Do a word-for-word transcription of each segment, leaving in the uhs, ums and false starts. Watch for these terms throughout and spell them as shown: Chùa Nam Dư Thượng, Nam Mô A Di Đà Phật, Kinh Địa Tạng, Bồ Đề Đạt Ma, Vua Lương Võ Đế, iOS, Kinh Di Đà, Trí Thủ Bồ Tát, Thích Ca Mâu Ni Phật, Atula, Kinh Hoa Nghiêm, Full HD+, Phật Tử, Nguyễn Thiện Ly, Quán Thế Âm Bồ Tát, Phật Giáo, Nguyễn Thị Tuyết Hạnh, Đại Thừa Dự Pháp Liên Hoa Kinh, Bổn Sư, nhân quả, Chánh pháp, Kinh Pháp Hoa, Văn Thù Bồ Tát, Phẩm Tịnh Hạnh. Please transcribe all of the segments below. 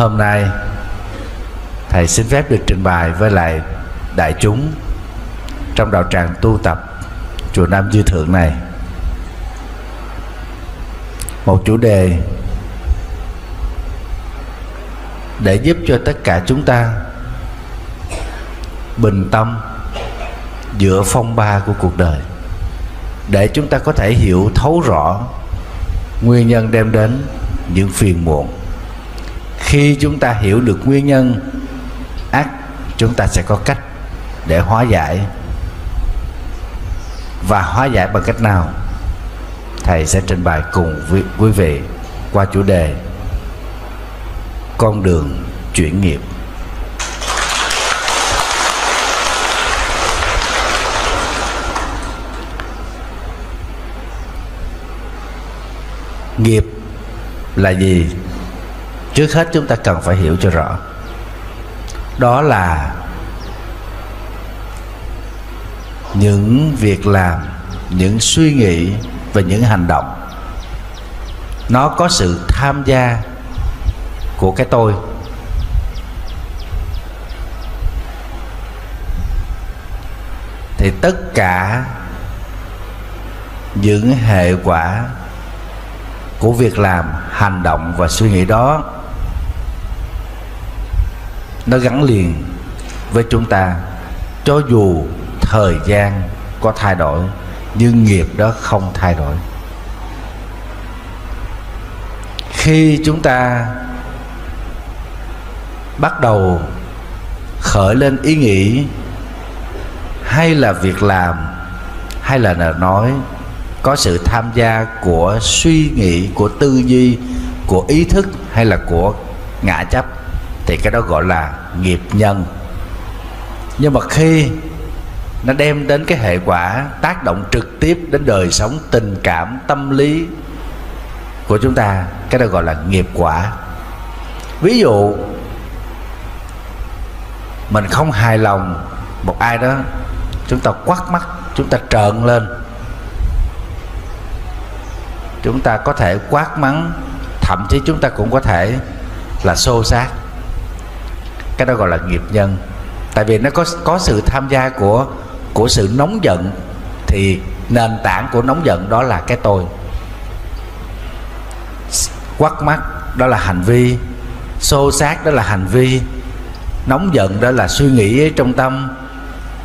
Hôm nay thầy xin phép được trình bày với lại đại chúng trong đạo tràng tu tập chùa Nam Dư Thượng này một chủ đề để giúp cho tất cả chúng ta bình tâm giữa phong ba của cuộc đời, để chúng ta có thể hiểu thấu rõ nguyên nhân đem đến những phiền muộn. Khi chúng ta hiểu được nguyên nhân ác, chúng ta sẽ có cách để hóa giải. Và hóa giải bằng cách nào? Thầy sẽ trình bày cùng với quý vị qua chủ đề con đường chuyển nghiệp. Nghiệp là gì? Trước hết chúng ta cần phải hiểu cho rõ. Đó là những việc làm, những suy nghĩ và những hành động nó có sự tham gia của cái tôi. Thì tất cả những hệ quả của việc làm, hành động và suy nghĩ đó nó gắn liền với chúng ta. Cho dù thời gian có thay đổi nhưng nghiệp đó không thay đổi. Khi chúng ta bắt đầu khởi lên ý nghĩ hay là việc làm hay là nói có sự tham gia của suy nghĩ, của tư duy, của ý thức hay là của ngã chấp, thì cái đó gọi là nghiệp nhân. Nhưng mà khi nó đem đến cái hệ quả tác động trực tiếp đến đời sống, tình cảm, tâm lý của chúng ta, cái đó gọi là nghiệp quả. Ví dụ mình không hài lòng một ai đó, chúng ta quát mắt, chúng ta trợn lên, chúng ta có thể quát mắng, thậm chí chúng ta cũng có thể là xô xát. Cái đó gọi là nghiệp nhân. Tại vì nó có có sự tham gia của của sự nóng giận, thì nền tảng của nóng giận đó là cái tôi. Quát mắt đó là hành vi, xô xát đó là hành vi, nóng giận đó là suy nghĩ trong tâm,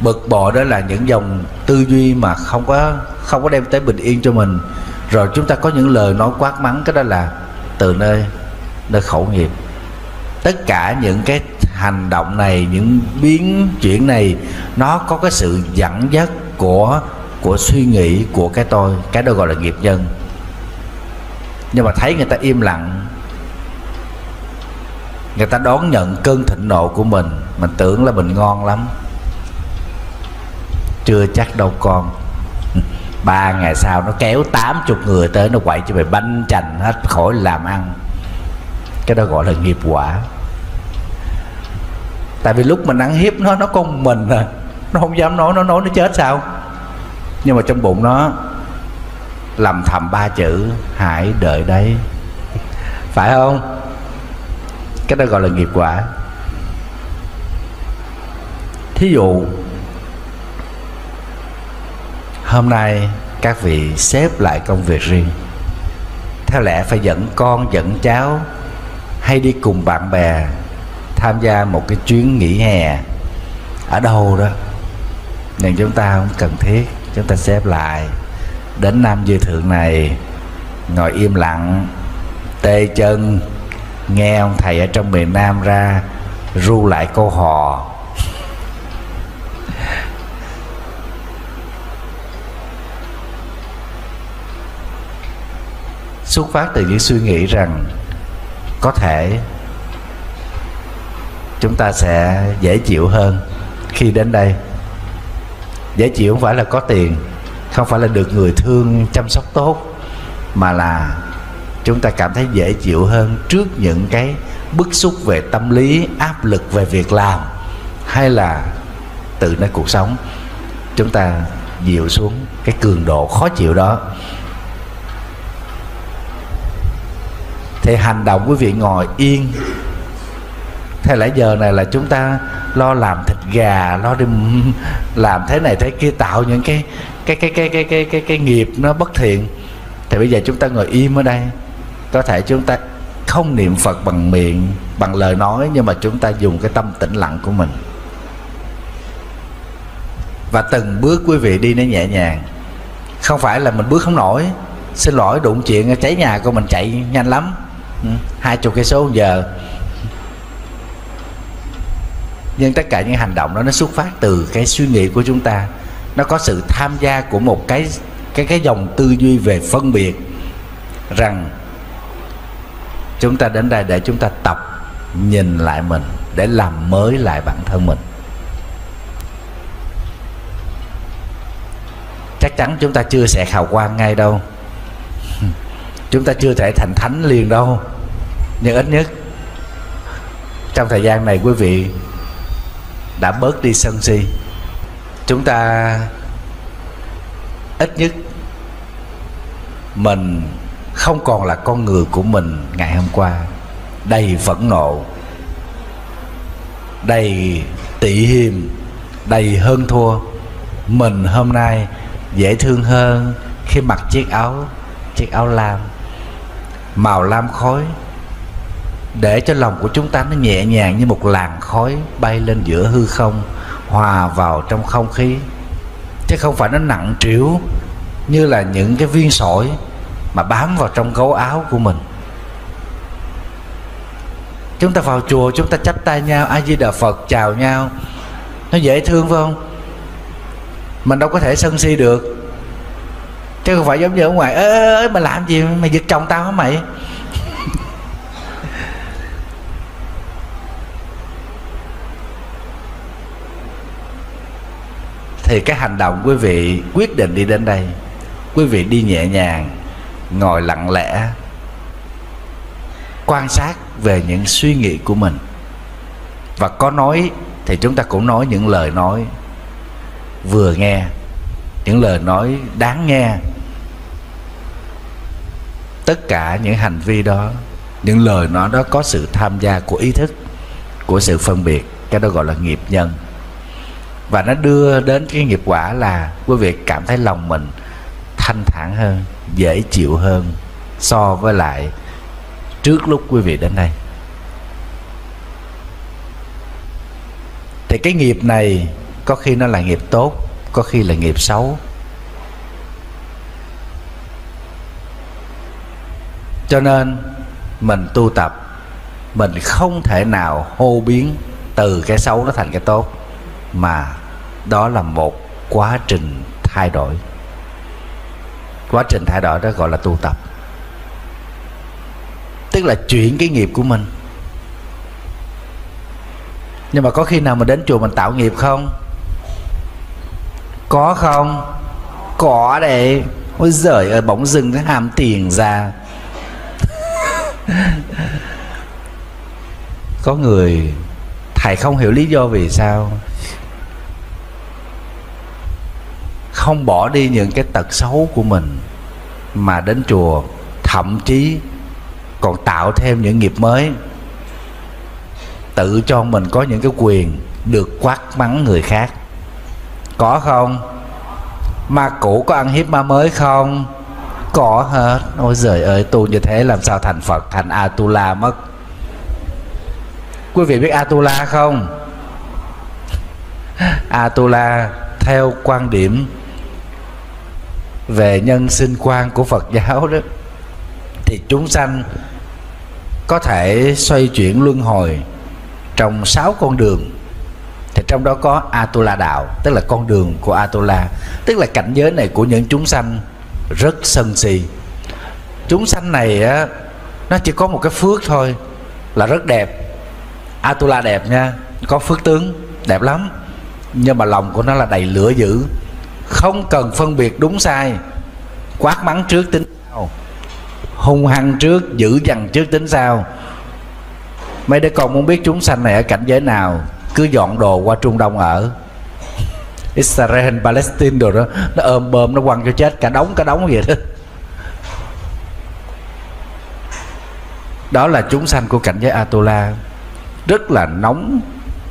bực bội đó là những dòng tư duy mà không có không có đem tới bình yên cho mình. Rồi chúng ta có những lời nói quát mắng, cái đó là từ nơi nơi khẩu nghiệp. Tất cả những cái hành động này, những biến chuyển này, nó có cái sự dẫn dắt của của suy nghĩ, của cái tôi, cái đó gọi là nghiệp nhân. Nhưng mà thấy người ta im lặng, người ta đón nhận cơn thịnh nộ của mình, mình tưởng là mình ngon lắm. Chưa chắc đâu con. Ba ngày sau nó kéo tám chục người tới, nó quậy cho mày banh chành hết khỏi làm ăn. Cái đó gọi là nghiệp quả. Tại vì lúc mình ăn hiếp nó, nó con mình à, nó không dám nói, nó nói nó chết sao. Nhưng mà trong bụng nó lầm thầm ba chữ: hãy đợi đấy. Phải không? Cái đó gọi là nghiệp quả. Thí dụ hôm nay các vị xếp lại công việc riêng, theo lẽ phải dẫn con, dẫn cháu hay đi cùng bạn bè tham gia một cái chuyến nghỉ hè ở đâu đó. Nhưng chúng ta không cần thiết, chúng ta xếp lại đến Nam Dư Thượng này, ngồi im lặng, tê chân, nghe ông thầy ở trong miền Nam ra ru lại câu hò. Xuất phát từ những suy nghĩ rằng có thể chúng ta sẽ dễ chịu hơn khi đến đây. Dễ chịu không phải là có tiền, không phải là được người thương chăm sóc tốt, mà là chúng ta cảm thấy dễ chịu hơn trước những cái bức xúc về tâm lý, áp lực về việc làm hay là từ nơi cuộc sống. Chúng ta dịu xuống cái cường độ khó chịu đó. Thì hành động quý vị ngồi yên Thế lại giờ này là chúng ta lo làm thịt gà, lo đi làm thế này thế kia, tạo những cái cái cái cái cái cái cái, cái nghiệp nó bất thiện. Thì bây giờ chúng ta ngồi im ở đây, có thể chúng ta không niệm Phật bằng miệng, bằng lời nói, nhưng mà chúng ta dùng cái tâm tĩnh lặng của mình. Và từng bước quý vị đi nó nhẹ nhàng, không phải là mình bước không nổi, xin lỗi đụng chuyện cháy nhà của mình chạy nhanh lắm, hai chục cây số giờ. Nhưng tất cả những hành động đó nó xuất phát từ cái suy nghĩ của chúng ta, nó có sự tham gia của một cái cái cái dòng tư duy về phân biệt, rằng chúng ta đến đây để chúng ta tập nhìn lại mình, để làm mới lại bản thân mình. Chắc chắn chúng ta chưa sẽ hào quang ngay đâu, chúng ta chưa thể thành thánh liền đâu, nhưng ít nhất trong thời gian này quý vị đã bớt đi sân si. Chúng ta ít nhất mình không còn là con người của mình ngày hôm qua, đầy phẫn nộ, đầy tị hiềm, đầy hơn thua. Mình hôm nay dễ thương hơn khi mặc chiếc áo chiếc áo lam, màu lam khói, để cho lòng của chúng ta nó nhẹ nhàng như một làn khói bay lên giữa hư không, hòa vào trong không khí, chứ không phải nó nặng trĩu như là những cái viên sỏi mà bám vào trong gấu áo của mình. Chúng ta vào chùa, chúng ta chắp tay nhau, A Di Đà Phật, chào nhau, nó dễ thương phải không? Mình đâu có thể sân si được, chứ không phải giống như ở ngoài, ê ê mày làm gì, mày giật chồng tao hả mày? Thì cái hành động quý vị quyết định đi đến đây, quý vị đi nhẹ nhàng, ngồi lặng lẽ, quan sát về những suy nghĩ của mình. Và có nói thì chúng ta cũng nói những lời nói vừa nghe, những lời nói đáng nghe. Tất cả những hành vi đó, những lời nói đó có sự tham gia của ý thức, của sự phân biệt, cái đó gọi là nghiệp nhân. Và nó đưa đến cái nghiệp quả là quý vị cảm thấy lòng mình thanh thản hơn, dễ chịu hơn so với lại trước lúc quý vị đến đây. Thì cái nghiệp này có khi nó là nghiệp tốt, có khi là nghiệp xấu. Cho nên mình tu tập, mình không thể nào hô biến từ cái xấu nó thành cái tốt, mà đó là một quá trình thay đổi. Quá trình thay đổi đó gọi là tu tập, tức là chuyển cái nghiệp của mình. Nhưng mà có khi nào mình đến chùa mình tạo nghiệp không? Có không? Có đấy. Ôi giời ơi, bỗng dưng nó ham tiền ra. Có người thầy không hiểu lý do vì sao không bỏ đi những cái tật xấu của mình, mà đến chùa thậm chí còn tạo thêm những nghiệp mới, tự cho mình có những cái quyền được quát mắng người khác. Có không? Ma cũ có ăn hiếp ma mới không? Có hết. Ôi giời ơi, tu như thế làm sao thành Phật, thành Atula mất. Quý vị biết Atula không? Atula theo quan điểm về nhân sinh quan của Phật giáo đó, thì chúng sanh có thể xoay chuyển luân hồi trong sáu con đường. Thì trong đó có Atula đạo, tức là con đường của Atula, tức là cảnh giới này của những chúng sanh rất sân si. Chúng sanh này á, nó chỉ có một cái phước thôi là rất đẹp. Atula đẹp nha, có phước tướng, đẹp lắm, nhưng mà lòng của nó là đầy lửa dữ, không cần phân biệt đúng sai, quát mắng trước tính sau, hung hăng trước, dữ dằn trước tính sau. Mấy đứa con muốn biết chúng sanh này ở cảnh giới nào, cứ dọn đồ qua Trung Đông ở, Israel, Palestine đồ đó, nó ôm bơm, nó quăng cho chết cả đống, cả đống vậy đó. Đó là chúng sanh của cảnh giới Atula. rất là nóng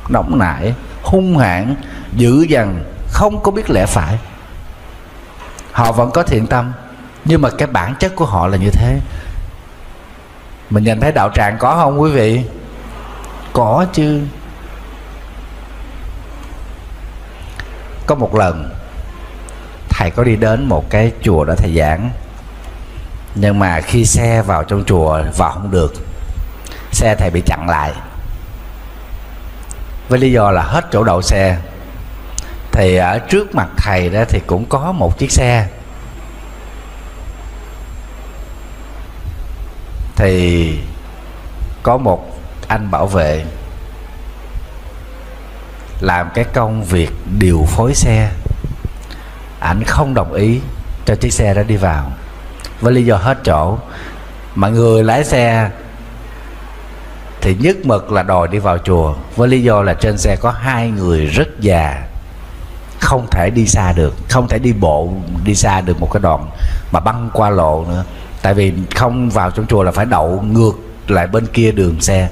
nóng nảy, hung hãn, dữ dằn, không có biết lẽ phải. Họ vẫn có thiện tâm, nhưng mà cái bản chất của họ là như thế. Mình nhìn thấy đạo tràng có không quý vị? Có chứ. Có một lần thầy có đi đến một cái chùa đã thầy giảng, nhưng mà khi xe vào trong chùa vào không được, xe thầy bị chặn lại với lý do là hết chỗ đậu xe. Thì ở trước mặt thầy đó thì cũng có một chiếc xe. Thì có một anh bảo vệ làm cái công việc điều phối xe, ảnh không đồng ý cho chiếc xe đó đi vào với lý do hết chỗ. Mà người lái xe thì nhất mực là đòi đi vào chùa với lý do là trên xe có hai người rất già, không thể đi xa được, không thể đi bộ đi xa được một cái đoạn mà băng qua lộ nữa. Tại vì không vào trong chùa là phải đậu ngược lại bên kia đường xe.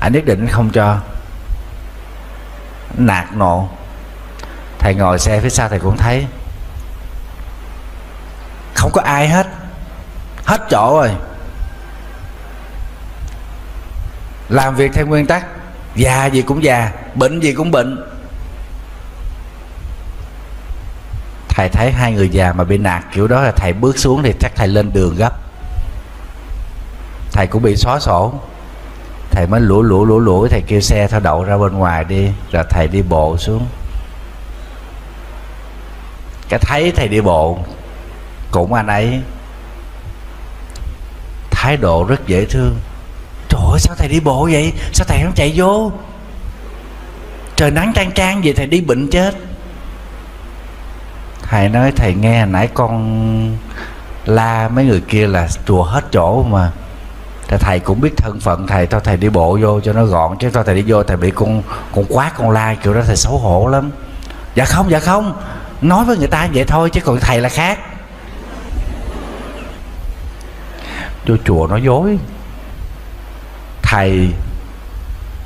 Anh nhất định không cho, nạt nộ. Thầy ngồi xe phía sau thầy cũng thấy không có ai hết, hết chỗ rồi. Làm việc theo nguyên tắc, già gì cũng già, bệnh gì cũng bệnh. Thầy thấy hai người già mà bị nạt kiểu đó là thầy bước xuống thì chắc thầy lên đường gấp. Thầy cũng bị xóa sổ. Thầy mới lủa lủa lủa lủa thầy kêu xe thôi đậu ra bên ngoài đi. Rồi thầy đi bộ xuống. Cái thấy thầy đi bộ cũng anh ấy thái độ rất dễ thương. Trời ơi sao thầy đi bộ vậy? Sao thầy không chạy vô? Trời nắng trang trang vậy thầy đi bệnh chết. Thầy nói thầy nghe nãy con la mấy người kia là chùa hết chỗ mà. Thầy cũng biết thân phận thầy, thôi thầy đi bộ vô cho nó gọn, chứ thôi thầy đi vô thầy bị con con quát con la kiểu đó thầy xấu hổ lắm. Dạ không, dạ không, nói với người ta vậy thôi chứ còn thầy là khác. Vô chùa nói dối, thầy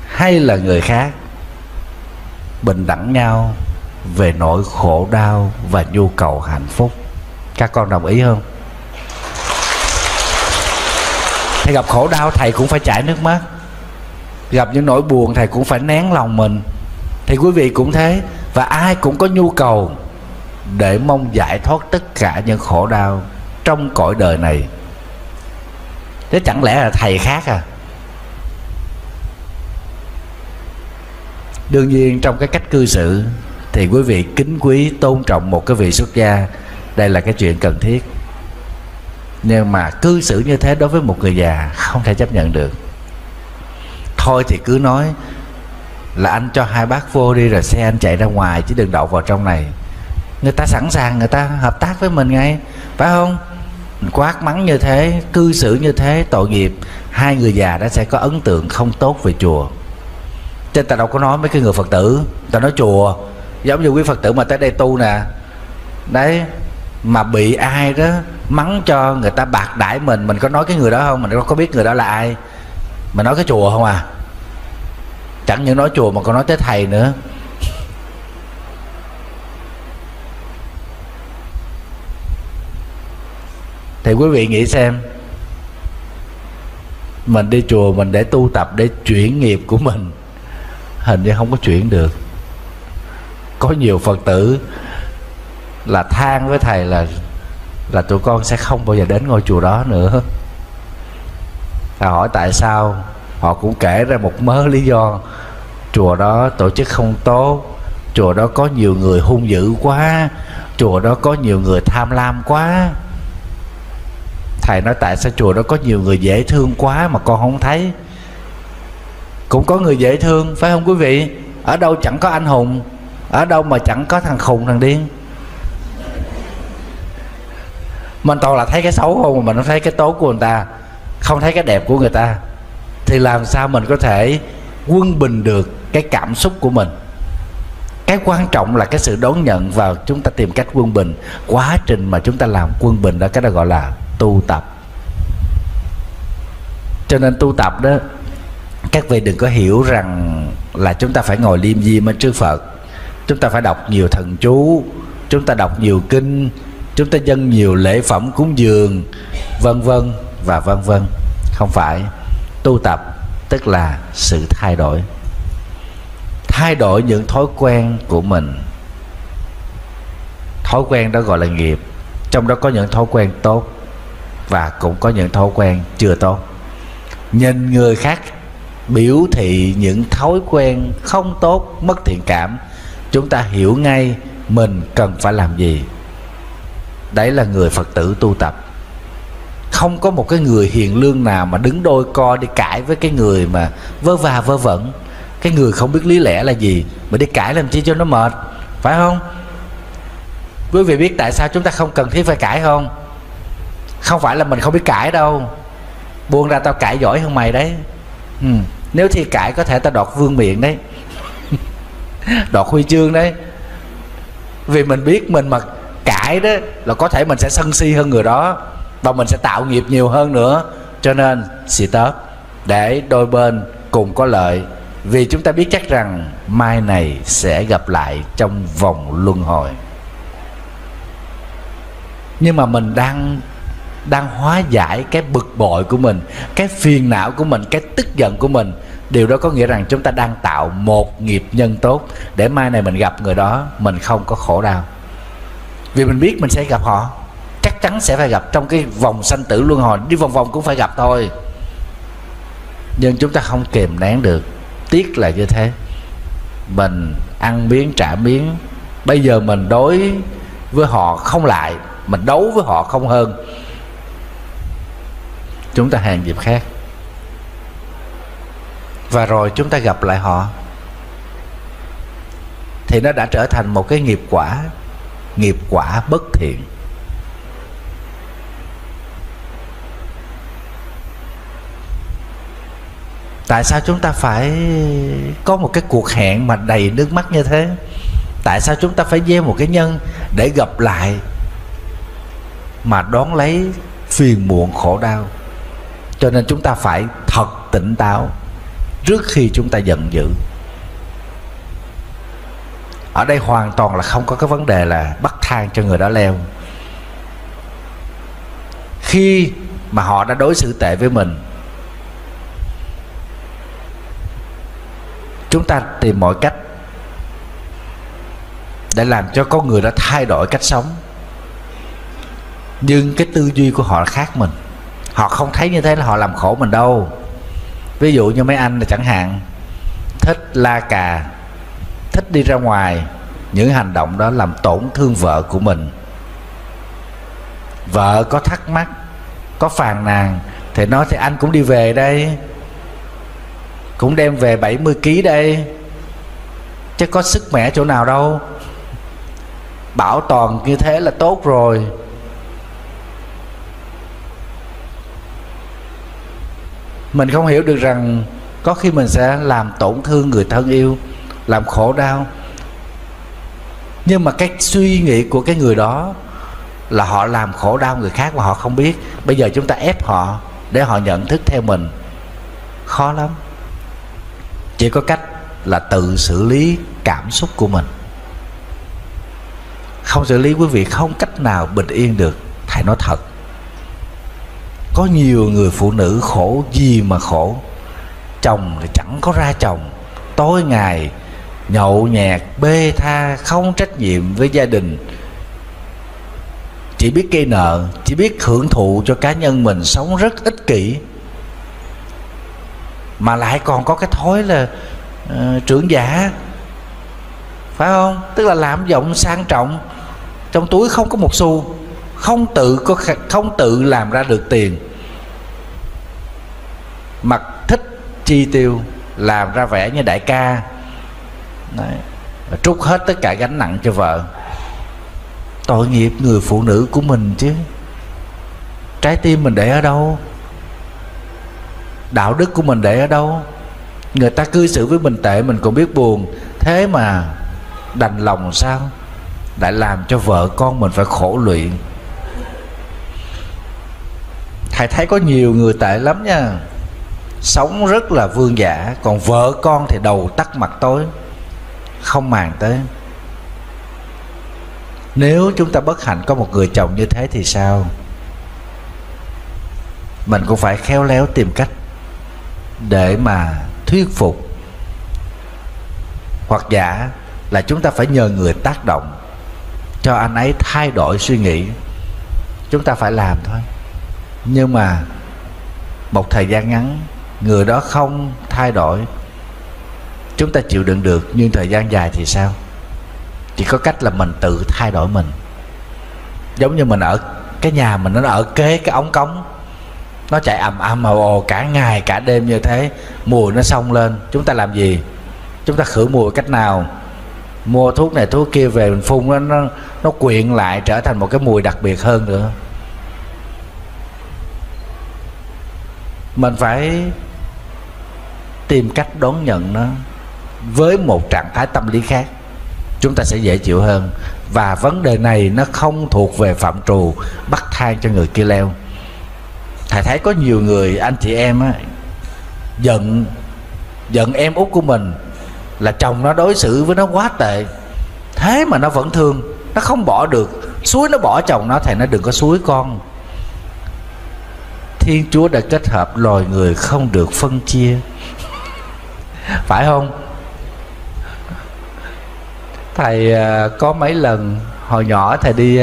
hay là người khác bình đẳng nhau về nỗi khổ đau và nhu cầu hạnh phúc. Các con đồng ý không? Thầy gặp khổ đau thầy cũng phải chảy nước mắt, gặp những nỗi buồn thầy cũng phải nén lòng mình. Thì quý vị cũng thế, và ai cũng có nhu cầu để mong giải thoát tất cả những khổ đau trong cõi đời này. Thế chẳng lẽ là thầy khác à? Đương nhiên trong cái cách cư xử thì quý vị kính quý tôn trọng một cái vị xuất gia, đây là cái chuyện cần thiết. Nhưng mà cư xử như thế đối với một người già không thể chấp nhận được. Thôi thì cứ nói là anh cho hai bác vô đi rồi xe anh chạy ra ngoài, chứ đừng đậu vào trong này. Người ta sẵn sàng, người ta hợp tác với mình ngay, phải không? Quát mắng như thế, cư xử như thế, tội nghiệp. Hai người già đó sẽ có ấn tượng không tốt về chùa. Chứ ta đâu có nói mấy cái người Phật tử, ta nói chùa. Giống như quý Phật tử mà tới đây tu nè, đấy, mà bị ai đó mắng cho người ta bạc đãi mình, mình có nói cái người đó không? Mình có biết người đó là ai? Mình nói cái chùa không à? Chẳng những nói chùa mà còn nói tới thầy nữa. Thì quý vị nghĩ xem, mình đi chùa mình để tu tập, để chuyển nghiệp của mình, hình như không có chuyển được. Có nhiều Phật tử là than với thầy là là tụi con sẽ không bao giờ đến ngôi chùa đó nữa. Thầy hỏi tại sao, họ cũng kể ra một mớ lý do. Chùa đó tổ chức không tốt, chùa đó có nhiều người hung dữ quá, chùa đó có nhiều người tham lam quá. Thầy nói tại sao chùa đó có nhiều người dễ thương quá mà con không thấy? Cũng có người dễ thương, phải không quý vị? Ở đâu chẳng có anh hùng, ở đâu mà chẳng có thằng khùng thằng điên. Mình toàn là thấy cái xấu không, mình không thấy cái tốt của người ta, không thấy cái đẹp của người ta, thì làm sao mình có thể quân bình được cái cảm xúc của mình? Cái quan trọng là cái sự đón nhận, và chúng ta tìm cách quân bình. Quá trình mà chúng ta làm quân bình đó, cái đó gọi là tu tập. Cho nên tu tập đó Các vị đừng có hiểu rằng là chúng ta phải ngồi liêm diêm ở trước Phật, chúng ta phải đọc nhiều thần chú, chúng ta đọc nhiều kinh, chúng ta dâng nhiều lễ phẩm cúng dường, vân vân và vân vân. Không phải. Tu tập tức là sự thay đổi, thay đổi những thói quen của mình. Thói quen đó gọi là nghiệp, trong đó có những thói quen tốt và cũng có những thói quen chưa tốt. Nhìn người khác biểu thị những thói quen không tốt, mất thiện cảm, chúng ta hiểu ngay mình cần phải làm gì. Đấy là người Phật tử tu tập. Không có một cái người hiền lương nào mà đứng đôi co đi cãi với cái người mà vơ và vơ vẩn, cái người không biết lý lẽ là gì mà đi cãi làm chi cho nó mệt, phải không? Quý vị biết tại sao chúng ta không cần thiết phải cãi không? Không phải là mình không biết cãi đâu, buông ra tao cãi giỏi hơn mày đấy. Ừ. Nếu thì cãi có thể tao đọt vương miện đấy đọt huy chương đấy. Vì mình biết mình mà cãi đó là có thể mình sẽ sân si hơn người đó, và mình sẽ tạo nghiệp nhiều hơn nữa. Cho nên xì tớp để đôi bên cùng có lợi, vì chúng ta biết chắc rằng mai này sẽ gặp lại trong vòng luân hồi. Nhưng mà mình đang đang hóa giải cái bực bội của mình, cái phiền não của mình, cái tức giận của mình. Điều đó có nghĩa rằng chúng ta đang tạo một nghiệp nhân tốt, để mai này mình gặp người đó mình không có khổ đau. Vì mình biết mình sẽ gặp họ, chắc chắn sẽ phải gặp. Trong cái vòng sanh tử luân hồi, đi vòng vòng cũng phải gặp thôi. Nhưng chúng ta không kìm nén được. Tiếc là như thế. Mình ăn miếng trả miếng. Bây giờ mình đối với họ không lại, mình đấu với họ không hơn. Chúng ta hẹn dịp khác, và rồi chúng ta gặp lại họ, thì nó đã trở thành một cái nghiệp quả, nghiệp quả bất thiện. Tại sao chúng ta phải có một cái cuộc hẹn mà đầy nước mắt như thế? Tại sao chúng ta phải gieo một cái nhân để gặp lại mà đón lấy phiền muộn khổ đau? Cho nên chúng ta phải thật tỉnh táo trước khi chúng ta giận dữ. Ở đây hoàn toàn là không có cái vấn đề là bắt thang cho người đó leo. Khi mà họ đã đối xử tệ với mình, chúng ta tìm mọi cách để làm cho con người đó thay đổi cách sống. Nhưng cái tư duy của họ khác mình. Họ không thấy như thế là họ làm khổ mình đâu. Ví dụ như mấy anh là chẳng hạn, thích la cà, thích đi ra ngoài. Những hành động đó làm tổn thương vợ của mình. Vợ có thắc mắc, có phàn nàn, thì nói thì anh cũng đi về đây, cũng đem về bảy mươi ký đây, chứ có sức mẻ chỗ nào đâu. Bảo toàn như thế là tốt rồi. Mình không hiểu được rằng có khi mình sẽ làm tổn thương người thân yêu, làm khổ đau. Nhưng mà cái suy nghĩ của cái người đó là họ làm khổ đau người khác mà họ không biết. Bây giờ chúng ta ép họ để họ nhận thức theo mình, khó lắm. Chỉ có cách là tự xử lý cảm xúc của mình. Không xử lý, quý vị không cách nào bình yên được. Thầy nói thật, có nhiều người phụ nữ khổ gì mà khổ. Chồng thì chẳng có ra chồng, tối ngày nhậu nhẹt, bê tha, không trách nhiệm với gia đình, chỉ biết gây nợ, chỉ biết hưởng thụ cho cá nhân mình, sống rất ích kỷ. Mà lại còn có cái thói là uh, trưởng giả, phải không? Tức là làm giọng sang trọng, trong túi không có một xu, không tự có không tự làm ra được tiền, mặc thích chi tiêu, làm ra vẻ như đại ca. Đấy. Trút hết tất cả gánh nặng cho vợ. Tội nghiệp người phụ nữ của mình chứ. Trái tim mình để ở đâu? Đạo đức của mình để ở đâu? Người ta cư xử với mình tệ mình còn biết buồn, thế mà đành lòng sao? Đã làm cho vợ con mình phải khổ luyện. Thầy thấy có nhiều người tệ lắm nha. sống rất là vương giả, còn vợ con thì đầu tắt mặt tối, không màng tới. Nếu chúng ta bất hạnh có một người chồng như thế thì sao? Mình cũng phải khéo léo tìm cách để mà thuyết phục, hoặc giả là chúng ta phải nhờ người tác động cho anh ấy thay đổi suy nghĩ. Chúng ta phải làm thôi. Nhưng mà một thời gian ngắn người đó không thay đổi, chúng ta chịu đựng được, nhưng thời gian dài thì sao? Chỉ có cách là mình tự thay đổi mình. Giống như mình ở cái nhà mình, nó ở kế cái ống cống, nó chạy ầm ầm ồ ồ cả ngày cả đêm như thế, mùi nó xông lên, chúng ta làm gì? Chúng ta khử mùi cách nào? Mua thuốc này thuốc kia về mình phun, nó, nó, nó quyện lại trở thành một cái mùi đặc biệt hơn nữa. Mình phải tìm cách đón nhận nó với một trạng thái tâm lý khác, chúng ta sẽ dễ chịu hơn. Và vấn đề này nó không thuộc về phạm trù bắt thang cho người kia leo. Thầy thấy có nhiều người anh chị em á, giận giận em út của mình là chồng nó đối xử với nó quá tệ, thế mà nó vẫn thương, nó không bỏ được, suối nó bỏ chồng nó. Thầy nói đừng có suối con. Thiên Chúa đã kết hợp loài người không được phân chia, phải không? Thầy có mấy lần hồi nhỏ thầy đi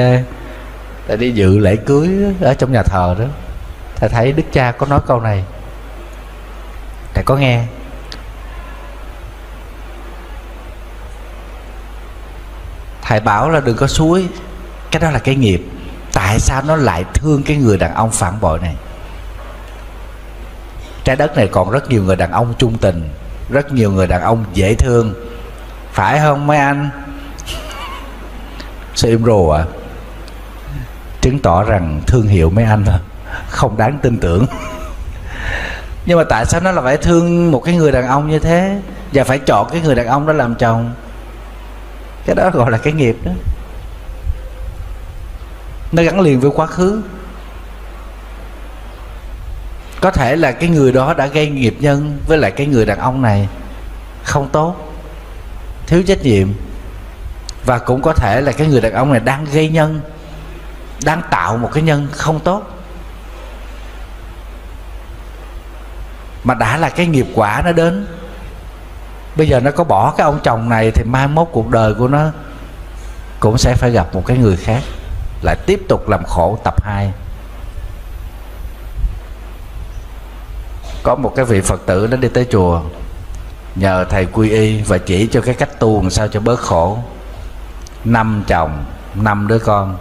thầy đi dự lễ cưới ở trong nhà thờ đó, thầy thấy đức cha có nói câu này, thầy có nghe: thầy bảo là đừng có xúi, cái đó là cái nghiệp. Tại sao nó lại thương cái người đàn ông phản bội này? Trái đất này còn rất nhiều người đàn ông trung tình, rất nhiều người đàn ông dễ thương, phải không mấy anh? Sao im rồ ạ? Chứng tỏ rằng thương hiệu mấy anh không đáng tin tưởng. Nhưng mà tại sao nó là phải thương một cái người đàn ông như thế và phải chọn cái người đàn ông đó làm chồng? Cái đó gọi là cái nghiệp đó. Nó gắn liền với quá khứ. Có thể là cái người đó đã gây nghiệp nhân với lại cái người đàn ông này, không tốt, thiếu trách nhiệm. Và cũng có thể là cái người đàn ông này đang gây nhân, đang tạo một cái nhân không tốt. Mà đã là cái nghiệp quả nó đến, bây giờ nó có bỏ cái ông chồng này thì mai mốt cuộc đời của nó cũng sẽ phải gặp một cái người khác, lại tiếp tục làm khổ tập hai. Có một cái vị Phật tử nó đi tới chùa nhờ thầy quy y và chỉ cho cái cách tu làm sao cho bớt khổ. Năm chồng, năm đứa con.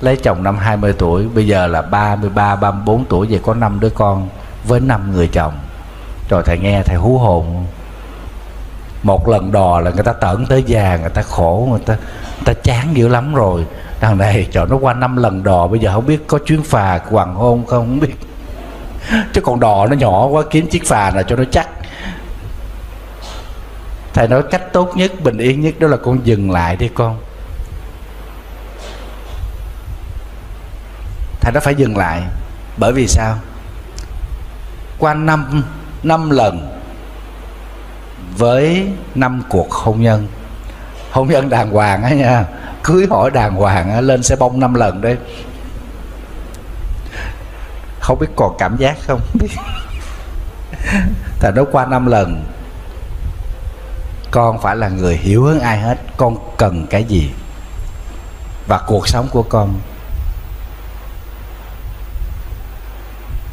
Lấy chồng năm hai mươi tuổi, bây giờ là ba mươi ba, ba mươi bốn tuổi, vậy có năm đứa con với năm người chồng. Rồi thầy nghe thầy hú hồn. Một lần đò là người ta tởn tới già, người ta khổ, người ta, người ta chán dữ lắm rồi. Đằng này cho nó qua năm lần đò, bây giờ không biết có chuyến phà hoàng hôn không, không biết. Chứ còn đò nó nhỏ quá, kiếm chiếc phà là cho nó chắc. Thầy nói cách tốt nhất, bình yên nhất đó là con dừng lại đi con. Thầy nó phải dừng lại. Bởi vì sao? Qua năm năm lần với năm cuộc hôn nhân, hôn nhân đàng hoàng á nha, cưới hỏi đàng hoàng á, lên xe bông năm lần đấy. Không biết còn cảm giác không biết. Thầy nói qua năm lần, con phải là người hiểu hơn ai hết, con cần cái gì và cuộc sống của con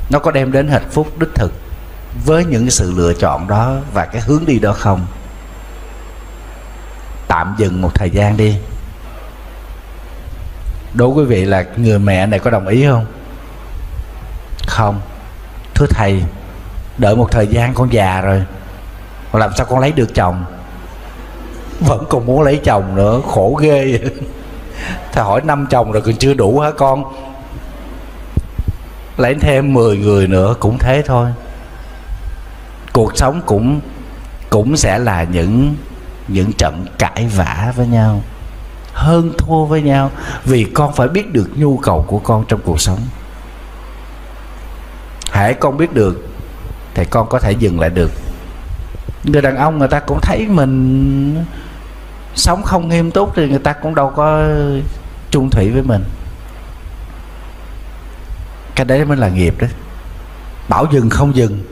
nó có đem đến hạnh phúc đích thực với những sự lựa chọn đó và cái hướng đi đó không. Tạm dừng một thời gian đi. Đối với quý vị là người mẹ này có đồng ý không? Không. Thưa thầy, đợi một thời gian con già rồi, làm sao con lấy được chồng? Vẫn còn muốn lấy chồng nữa, khổ ghê. Thầy hỏi năm chồng rồi còn chưa đủ hả con? Lấy thêm mười người nữa cũng thế thôi. Cuộc sống cũng cũng sẽ là những những trận cãi vã với nhau, hơn thua với nhau, vì con phải biết được nhu cầu của con trong cuộc sống. hãy con biết được thì con có thể dừng lại được. Người đàn ông người ta cũng thấy mình sống không nghiêm túc thì người ta cũng đâu có chung thủy với mình. Cái đấy mới là nghiệp đó. Bảo dừng không dừng,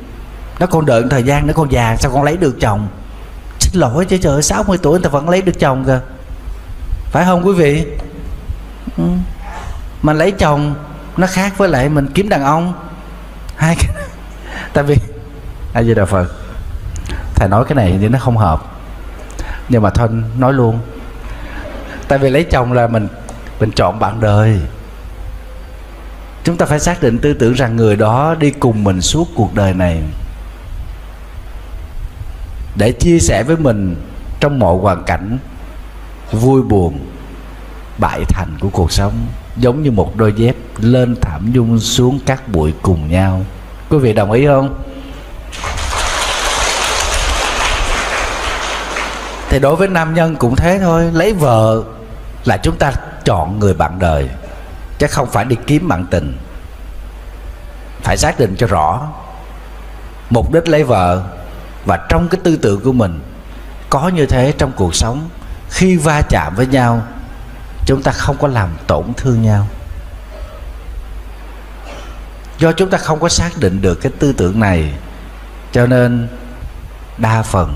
nó con đợi thời gian nữa con già sao con lấy được chồng. Xin lỗi chứ trời ơi, sáu mươi tuổi người ta vẫn lấy được chồng kìa. Phải không quý vị? Ừ. Mình lấy chồng nó khác với lại mình kiếm đàn ông. Hai cái tại vì A Di Đà Phật. Thầy nói cái này thì nó không hợp, nhưng mà thôi nói luôn. Tại vì lấy chồng là mình mình chọn bạn đời. Chúng ta phải xác định tư tưởng rằng người đó đi cùng mình suốt cuộc đời này, để chia sẻ với mình trong mọi hoàn cảnh vui buồn bại thành của cuộc sống, giống như một đôi dép lên thảm nhung xuống cát bụi cùng nhau. Quý vị đồng ý không? Thì đối với nam nhân cũng thế thôi. Lấy vợ là chúng ta chọn người bạn đời, chứ không phải đi kiếm bạn tình. Phải xác định cho rõ mục đích lấy vợ, và trong cái tư tưởng của mình có như thế trong cuộc sống, khi va chạm với nhau chúng ta không có làm tổn thương nhau. Do chúng ta không có xác định được cái tư tưởng này, cho nên đa phần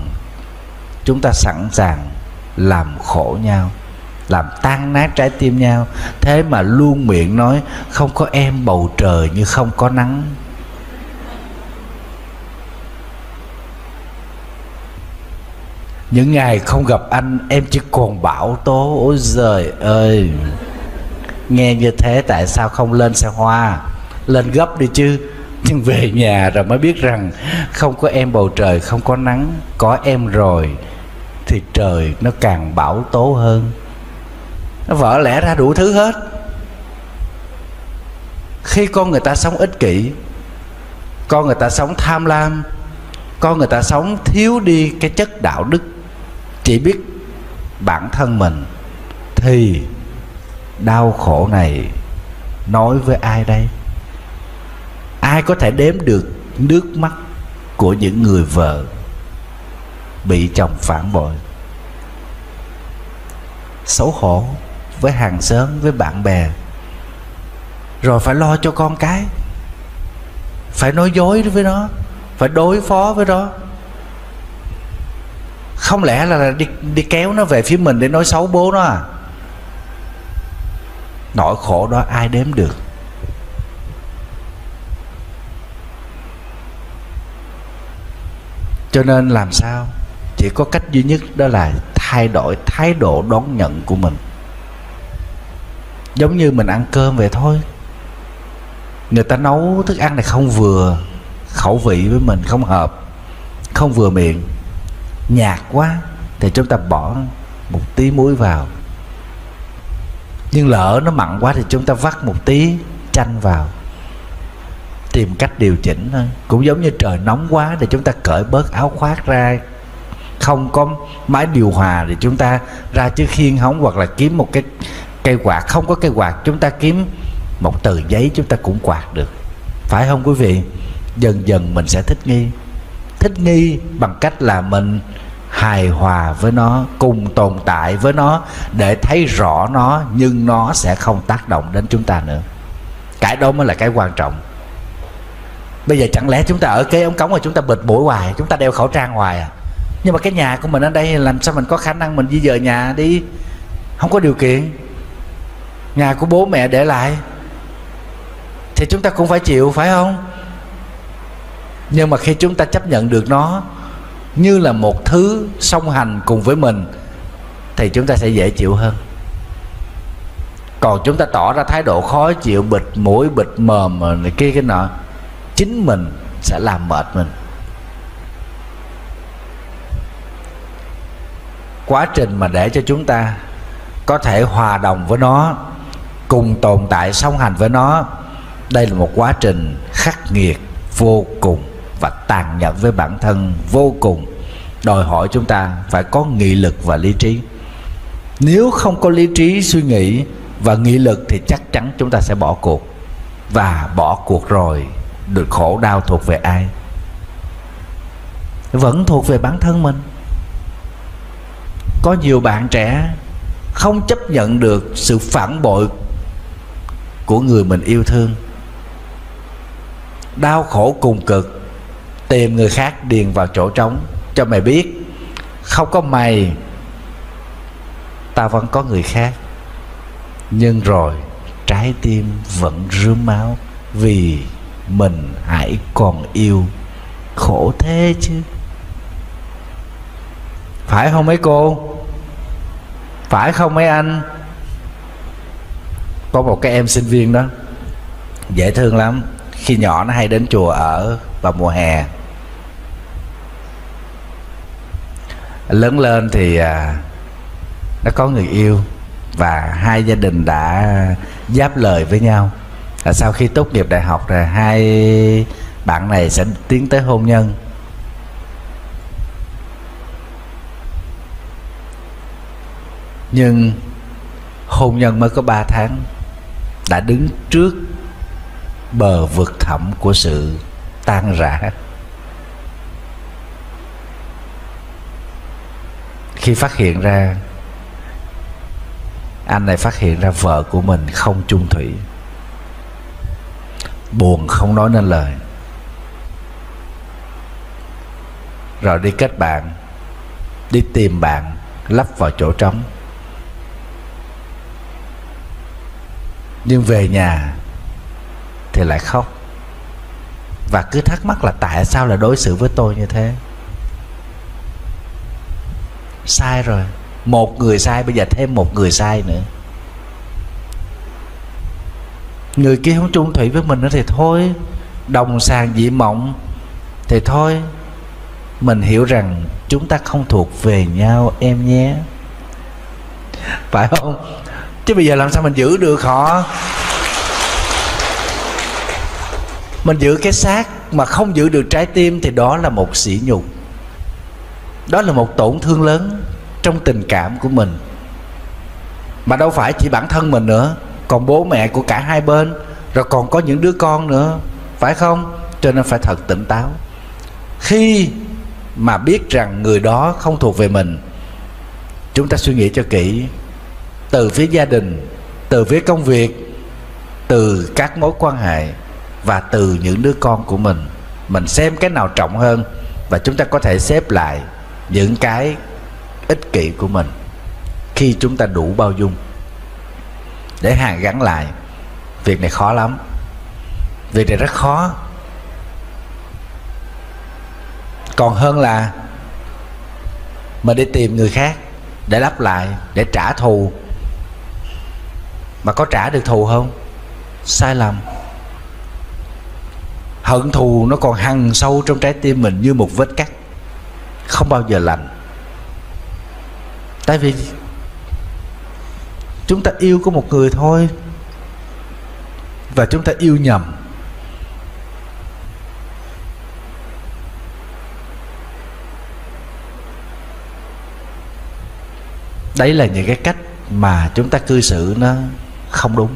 chúng ta sẵn sàng làm khổ nhau, làm tan nát trái tim nhau. Thế mà luôn miệng nói không có em bầu trời như không có nắng. Những ngày không gặp anh em chỉ còn bão tố. Ôi giời ơi, nghe như thế tại sao không lên xe hoa, lên gấp đi chứ. Nhưng về nhà rồi mới biết rằng không có em bầu trời, không có nắng. Có em rồi thì trời nó càng bão tố hơn. Nó vỡ lẽ ra đủ thứ hết. Khi con người ta sống ích kỷ, con người ta sống tham lam, con người ta sống thiếu đi cái chất đạo đức, chỉ biết bản thân mình, thì đau khổ này nói với ai đây? Ai có thể đếm được nước mắt của những người vợ bị chồng phản bội, xấu hổ với hàng xóm, với bạn bè, rồi phải lo cho con cái, phải nói dối với nó, phải đối phó với nó. Không lẽ là đi, đi kéo nó về phía mình để nói xấu bố nó à? Nỗi khổ đó ai đếm được. Cho nên làm sao? Chỉ có cách duy nhất đó là thay đổi thái độ đón nhận của mình. Giống như mình ăn cơm vậy thôi. Người ta nấu thức ăn này không vừa khẩu vị với mình, không hợp, không vừa miệng, nhạt quá thì chúng ta bỏ một tí muối vào. Nhưng lỡ nó mặn quá thì chúng ta vắt một tí chanh vào. Tìm cách điều chỉnh thôi. Cũng giống như trời nóng quá thì chúng ta cởi bớt áo khoác ra. Không có máy điều hòa thì chúng ta ra chiếc khiên hóng, hoặc là kiếm một cái cây quạt. Không có cây quạt chúng ta kiếm một tờ giấy chúng ta cũng quạt được. Phải không quý vị? Dần dần mình sẽ thích nghi. Thích nghi bằng cách là mình hài hòa với nó, cùng tồn tại với nó, để thấy rõ nó, nhưng nó sẽ không tác động đến chúng ta nữa. Cái đó mới là cái quan trọng. Bây giờ chẳng lẽ chúng ta ở cái ống cống mà chúng ta bịt mũi hoài, chúng ta đeo khẩu trang hoài à? Nhưng mà cái nhà của mình ở đây làm sao mình có khả năng mình di dời nhà đi? Không có điều kiện. Nhà của bố mẹ để lại thì chúng ta cũng phải chịu, phải không? Nhưng mà khi chúng ta chấp nhận được nó như là một thứ song hành cùng với mình thì chúng ta sẽ dễ chịu hơn. Còn chúng ta tỏ ra thái độ khó chịu, bịt mũi, bịt mồm này kia cái nọ, chính mình sẽ làm mệt mình. Quá trình mà để cho chúng ta có thể hòa đồng với nó, cùng tồn tại song hành với nó, đây là một quá trình khắc nghiệt vô cùng và tàn nhẫn với bản thân vô cùng, đòi hỏi chúng ta phải có nghị lực và lý trí. Nếu không có lý trí suy nghĩ và nghị lực thì chắc chắn chúng ta sẽ bỏ cuộc, và bỏ cuộc rồi được khổ đau thuộc về ai? Vẫn thuộc về bản thân mình. Có nhiều bạn trẻ không chấp nhận được sự phản bội của người mình yêu thương, đau khổ cùng cực, tìm người khác điền vào chỗ trống. Cho mày biết, không có mày tao vẫn có người khác. Nhưng rồi trái tim vẫn rướm máu, vì mình hãy còn yêu. Khổ thế chứ, phải không mấy cô? Phải không mấy anh? Có một cái em sinh viên đó dễ thương lắm. Khi nhỏ nó hay đến chùa ở vào mùa hè. Lớn lên thì nó có người yêu, và hai gia đình đã giáp lời với nhau. Sau khi tốt nghiệp đại học rồi, hai bạn này sẽ tiến tới hôn nhân. Nhưng hôn nhân mới có ba tháng, đã đứng trước bờ vực thẳm của sự tan rã. Khi phát hiện ra, anh này phát hiện ra vợ của mình không chung thủy, buồn không nói nên lời. Rồi đi kết bạn, đi tìm bạn, lấp vào chỗ trống. Nhưng về nhà thì lại khóc, và cứ thắc mắc là tại sao lại đối xử với tôi như thế. Sai rồi, một người sai, bây giờ thêm một người sai nữa. Người kia không chung thủy với mình nữa thì thôi, đồng sàng dị mộng thì thôi. Mình hiểu rằng chúng ta không thuộc về nhau em nhé. Phải không? Chứ bây giờ làm sao mình giữ được họ? Mình giữ cái xác mà không giữ được trái tim thì đó là một sỉ nhục. Đó là một tổn thương lớn trong tình cảm của mình. Mà đâu phải chỉ bản thân mình nữa, còn bố mẹ của cả hai bên, rồi còn có những đứa con nữa. Phải không? Cho nên phải thật tỉnh táo. Khi mà biết rằng người đó không thuộc về mình, chúng ta suy nghĩ cho kỹ. Từ phía gia đình, từ phía công việc, từ các mối quan hệ, và từ những đứa con của mình, mình xem cái nào trọng hơn. Và chúng ta có thể xếp lại những cái ích kỷ của mình khi chúng ta đủ bao dung. Để hàn gắn lại, việc này khó lắm. Việc này rất khó. Còn hơn là mình đi tìm người khác để lắp lại, để trả thù. Mà có trả được thù không? Sai lầm. Hận thù nó còn hằn sâu trong trái tim mình như một vết cắt, không bao giờ lành. Tại vì chúng ta yêu có một người thôi, và chúng ta yêu nhầm. Đấy là những cái cách mà chúng ta cư xử nó không đúng,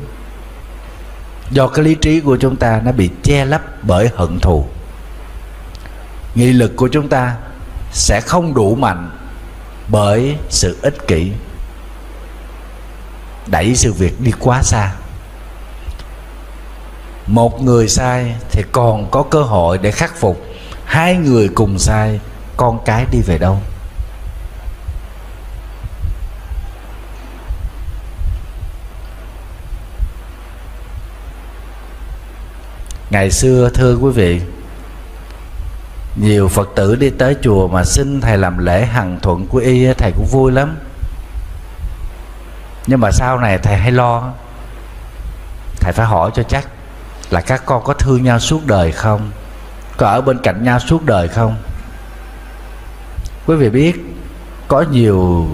do cái lý trí của chúng ta nó bị che lấp bởi hận thù. Nghị lực của chúng ta sẽ không đủ mạnh bởi sự ích kỷ, đẩy sự việc đi quá xa. Một người sai thì còn có cơ hội để khắc phục, hai người cùng sai, con cái đi về đâu? Ngày xưa thưa quý vị, nhiều Phật tử đi tới chùa mà xin thầy làm lễ hằng thuận của y, thầy cũng vui lắm. Nhưng mà sau này thầy hay lo, thầy phải hỏi cho chắc là các con có thương nhau suốt đời không, có ở bên cạnh nhau suốt đời không. Quý vị biết, có nhiều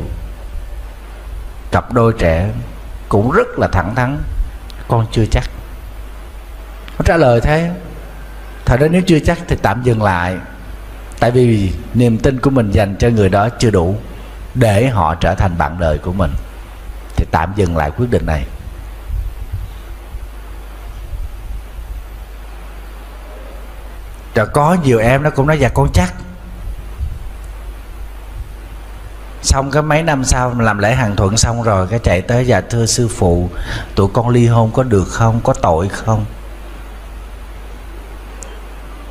cặp đôi trẻ cũng rất là thẳng thắn, con chưa chắc. Trả lời thế, thật ra nếu chưa chắc thì tạm dừng lại. Tại vì niềm tin của mình dành cho người đó chưa đủ để họ trở thành bạn đời của mình, thì tạm dừng lại quyết định này. Rồi có nhiều em nó cũng nói dạ con chắc. Xong cái mấy năm sau làm lễ hàng thuận xong rồi cái chạy tới dạ thưa sư phụ, tụi con ly hôn có được không, có tội không?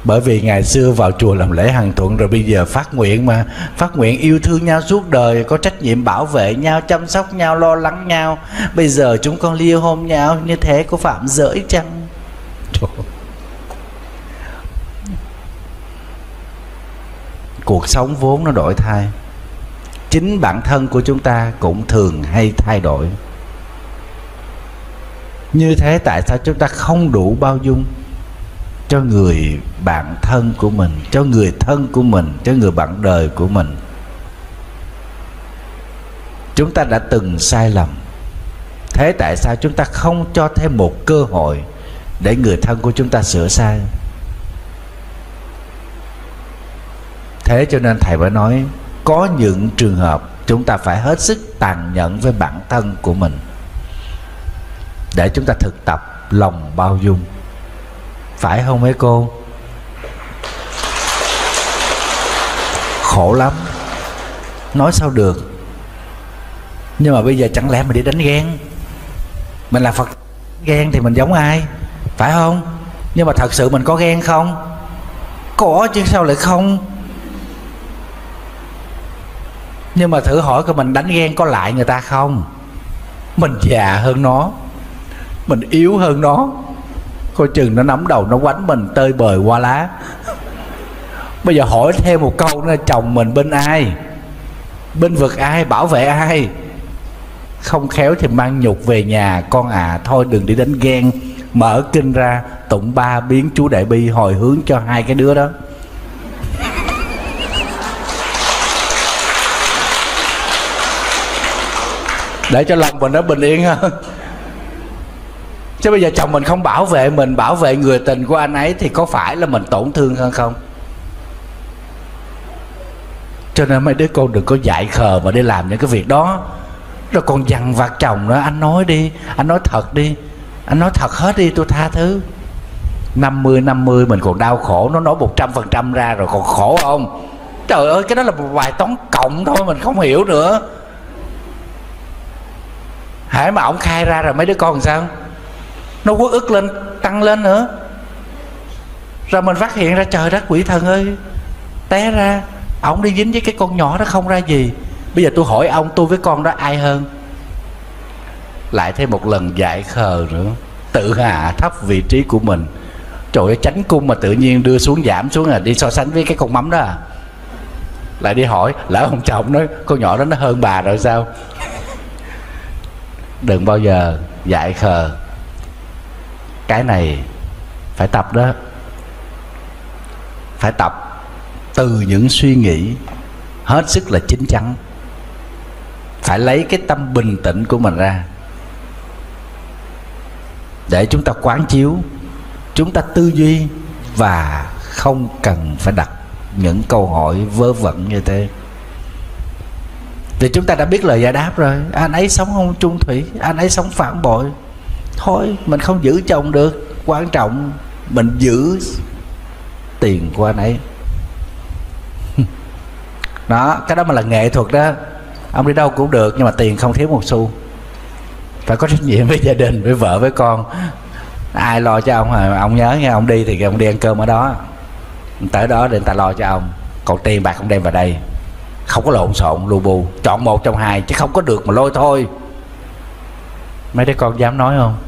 Bởi vì ngày xưa vào chùa làm lễ hàng thuận rồi bây giờ phát nguyện mà, phát nguyện yêu thương nhau suốt đời, có trách nhiệm bảo vệ nhau, chăm sóc nhau, lo lắng nhau. Bây giờ chúng con ly hôn nhau như thế có phạm giới chăng? Cuộc sống vốn nó đổi thay, chính bản thân của chúng ta cũng thường hay thay đổi. Như thế tại sao chúng ta không đủ bao dung cho người bạn thân của mình, cho người thân của mình, cho người bạn đời của mình? Chúng ta đã từng sai lầm, thế tại sao chúng ta không cho thêm một cơ hội để người thân của chúng ta sửa sai? Thế cho nên Thầy mới nói có những trường hợp chúng ta phải hết sức tàn nhẫn với bản thân của mình để chúng ta thực tập lòng bao dung. Phải không mấy cô? Khổ lắm, nói sao được. Nhưng mà bây giờ chẳng lẽ mình đi đánh ghen? Mình là Phật ghen thì mình giống ai? Phải không? Nhưng mà thật sự mình có ghen không? Có chứ sao lại không. Nhưng mà thử hỏi coi mình đánh ghen có lại người ta không? Mình già hơn nó, mình yếu hơn nó, coi chừng nó nắm đầu nó quánh mình tơi bời qua lá. Bây giờ hỏi thêm một câu nữa, chồng mình bên ai, bên vực ai, bảo vệ ai? Không khéo thì mang nhục về nhà con à. Thôi đừng đi đánh ghen, mở kinh ra tụng ba biến chú Đại Bi hồi hướng cho hai cái đứa đó. Để cho lòng mình nó bình yên hơn. Chứ bây giờ chồng mình không bảo vệ mình, bảo vệ người tình của anh ấy thì có phải là mình tổn thương hơn không? Cho nên mấy đứa con đừng có dại khờ mà đi làm những cái việc đó. Rồi còn dằn vặt chồng nữa, anh nói đi, anh nói thật đi, anh nói thật hết đi tôi tha thứ. Năm mươi năm mươi mình còn đau khổ, nó nói một trăm phần trăm ra rồi còn khổ không? Trời ơi, cái đó là một bài toán cộng thôi, mình không hiểu nữa. Hễ mà ổng khai ra rồi mấy đứa con làm sao? Nó quất ức lên, tăng lên nữa. Rồi mình phát hiện ra trời đất quỷ thần ơi, té ra ổng đi dính với cái con nhỏ đó không ra gì. Bây giờ tôi hỏi ông, tôi với con đó ai hơn? Lại thêm một lần dại khờ nữa, tự hạ thấp vị trí của mình. Trời ơi, tránh cung mà tự nhiên đưa xuống giảm xuống là đi so sánh với cái con mắm đó à. Lại đi hỏi, lỡ ông chồng nói con nhỏ đó nó hơn bà rồi sao? Đừng bao giờ dại khờ. Cái này phải tập đó. Phải tập từ những suy nghĩ hết sức là chín chắn. Phải lấy cái tâm bình tĩnh của mình ra để chúng ta quán chiếu, chúng ta tư duy, và không cần phải đặt những câu hỏi vớ vẩn như thế. Thì chúng ta đã biết lời giải đáp rồi. Anh ấy sống không trung thủy, anh ấy sống phản bội, thôi mình không giữ chồng được, quan trọng mình giữ tiền của anh ấy. Đó, cái đó mà là nghệ thuật đó. Ông đi đâu cũng được nhưng mà tiền không thiếu một xu. Phải có trách nhiệm với gia đình, với vợ, với con. Ai lo cho ông hả? Ông nhớ nha, ông đi thì ông đi ăn cơm ở đó, tới đó để người ta lo cho ông. Còn tiền bạc không đem vào đây. Không có lộn xộn lu bu, chọn một trong hai chứ không có được mà lôi thôi. Mấy đứa con dám nói không?